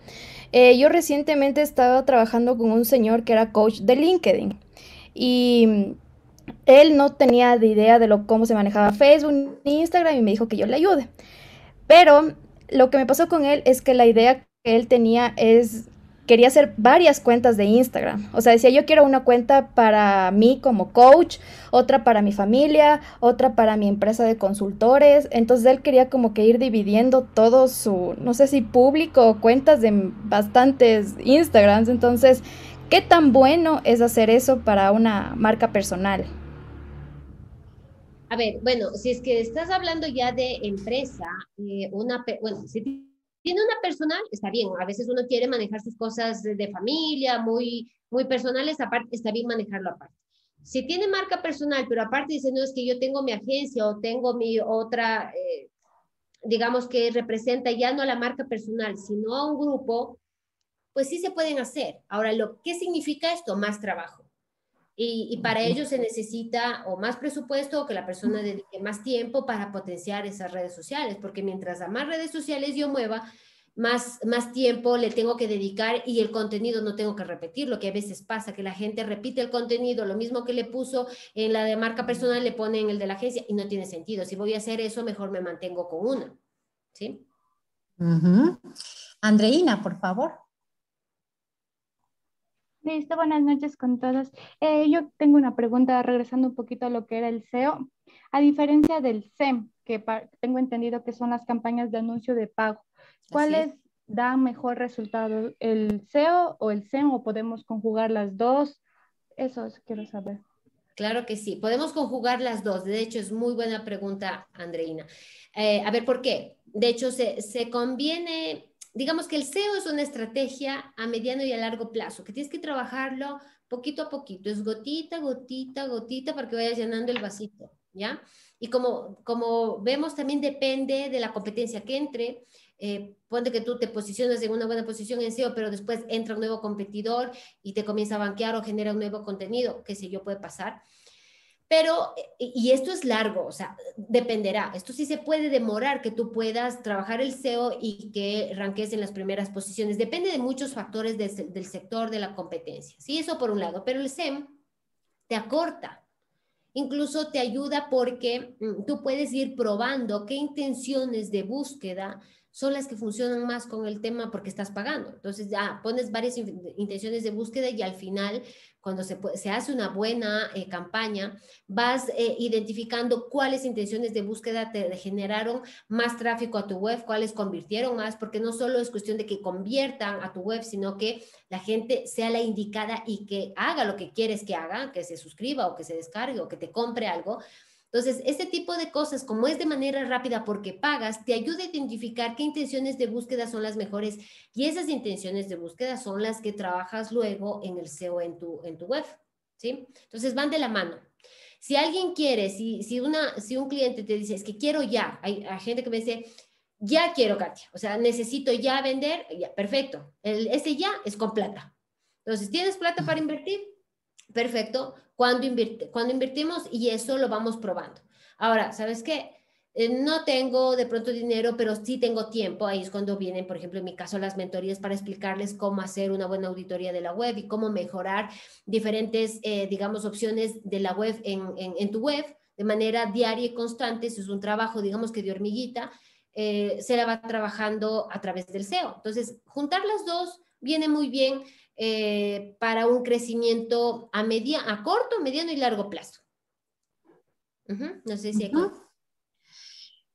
Yo recientemente estaba trabajando con un señor que era coach de LinkedIn y él no tenía de idea de cómo se manejaba Facebook ni Instagram y me dijo que yo le ayude. Pero lo que me pasó con él es que la idea que él tenía quería hacer varias cuentas de Instagram. O sea, decía, yo quiero una cuenta para mí como coach, otra para mi familia, otra para mi empresa de consultores. Entonces él quería como que ir dividiendo todo su, no sé si público o cuentas de bastantes Instagrams. Entonces, ¿qué tan bueno es hacer eso para una marca personal? A ver, bueno, si es que estás hablando ya de empresa, si tiene una personal, está bien. A veces uno quiere manejar sus cosas de familia, muy, muy personales, aparte, está bien manejarlo aparte. Si tiene marca personal, pero aparte dice, no, es que yo tengo mi agencia o tengo mi otra, digamos que representa ya no a la marca personal, sino a un grupo, pues sí se pueden hacer. Ahora, ¿qué significa esto? Más trabajo. Y para ello se necesita o más presupuesto o que la persona dedique más tiempo para potenciar esas redes sociales, porque mientras a más redes sociales yo mueva, más tiempo le tengo que dedicar y el contenido no tengo que repetir, lo que a veces pasa, que la gente repite el contenido, lo mismo que le puso en la de marca personal, le pone en el de la agencia y no tiene sentido. Si voy a hacer eso, mejor me mantengo con una. ¿Sí? Uh-huh. Andreina, por favor. Listo, buenas noches con todos. Yo tengo una pregunta regresando un poquito a lo que era el SEO. A diferencia del SEM, que tengo entendido que son las campañas de anuncio de pago, ¿cuáles dan mejor resultado? ¿El SEO o el SEM? ¿O podemos conjugar las dos? Eso quiero saber. Claro que sí, podemos conjugar las dos. De hecho, es muy buena pregunta, Andreina. A ver, ¿por qué? De hecho, se conviene... Digamos que el SEO es una estrategia a mediano y a largo plazo, que tienes que trabajarlo poquito a poquito, es gotita, gotita, gotita, para que vayas llenando el vasito, ¿ya? Y como vemos, también depende de la competencia que entre. Ponte que tú te posicionas en una buena posición en SEO, pero después entra un nuevo competidor y te comienza a banquear o genera un nuevo contenido, qué sé yo, puede pasar. Pero, y esto es largo, o sea, dependerá. Esto sí se puede demorar que tú puedas trabajar el SEO y que ranques en las primeras posiciones. Depende de muchos factores del sector, de la competencia. Sí, eso por un lado. Pero el SEM te acorta. Incluso te ayuda porque tú puedes ir probando qué intenciones de búsqueda son las que funcionan más con el tema porque estás pagando. Entonces ya pones varias intenciones de búsqueda y al final, cuando se hace una buena campaña, vas identificando cuáles intenciones de búsqueda te generaron más tráfico a tu web, cuáles convirtieron más, porque no solo es cuestión de que conviertan a tu web, sino que la gente sea la indicada y que haga lo que quieres que haga, que se suscriba o que se descargue o que te compre algo. Entonces, este tipo de cosas, como es de manera rápida porque pagas, te ayuda a identificar qué intenciones de búsqueda son las mejores, y esas intenciones de búsqueda son las que trabajas luego en el SEO en tu web, ¿sí? Entonces, van de la mano. Si alguien quiere, si un cliente te dice, es que quiero ya, hay gente que me dice, ya quiero, Katya, o sea, necesito ya vender, ya, perfecto. Ese ya es con plata. Entonces, ¿tienes plata para invertir? Perfecto. Cuando invertimos, y eso lo vamos probando. Ahora, ¿sabes qué? No tengo de pronto dinero, pero sí tengo tiempo. Ahí es cuando vienen, por ejemplo, en mi caso, las mentorías para explicarles cómo hacer una buena auditoría de la web y cómo mejorar diferentes, digamos, opciones de la web en tu web de manera diaria y constante. Eso es un trabajo, digamos, que de hormiguita, se la va trabajando a través del SEO. Entonces, juntar las dos viene muy bien. Para un crecimiento a corto, mediano y largo plazo. No sé si aquí.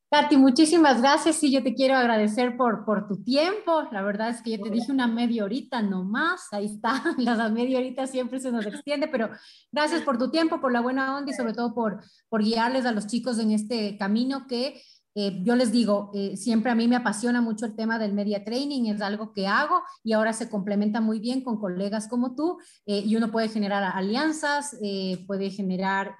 Katya, muchísimas gracias. Y yo te quiero agradecer por tu tiempo. La verdad es que yo te dije una media horita nomás. Ahí está, la media horita siempre se nos extiende, pero gracias por tu tiempo, por la buena onda y sobre todo por guiarles a los chicos en este camino que yo les digo, siempre a mí me apasiona mucho el tema del media training, es algo que hago y ahora se complementa muy bien con colegas como tú, y uno puede generar alianzas, puede generar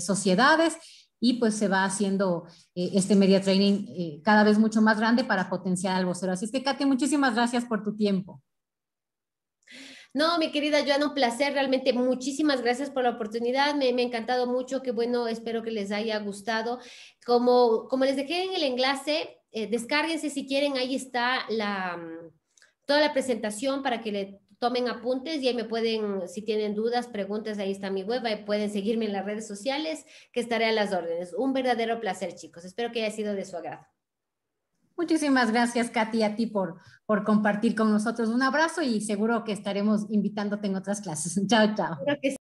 sociedades, y pues se va haciendo este media training cada vez mucho más grande para potenciar al vocero. Así es que, Katya, muchísimas gracias por tu tiempo. No, mi querida Johanna, un placer, realmente muchísimas gracias por la oportunidad, me ha encantado mucho, qué bueno, espero que les haya gustado. Como les dejé en el enlace, descárguense si quieren, ahí está toda la presentación para que le tomen apuntes, y ahí me pueden, si tienen dudas, preguntas, ahí está mi web, ahí pueden seguirme en las redes sociales, que estaré a las órdenes. Un verdadero placer, chicos, espero que haya sido de su agrado. Muchísimas gracias, Katya, a ti por compartir con nosotros. Un abrazo y seguro que estaremos invitándote en otras clases. Chao, chao. Creo que sí.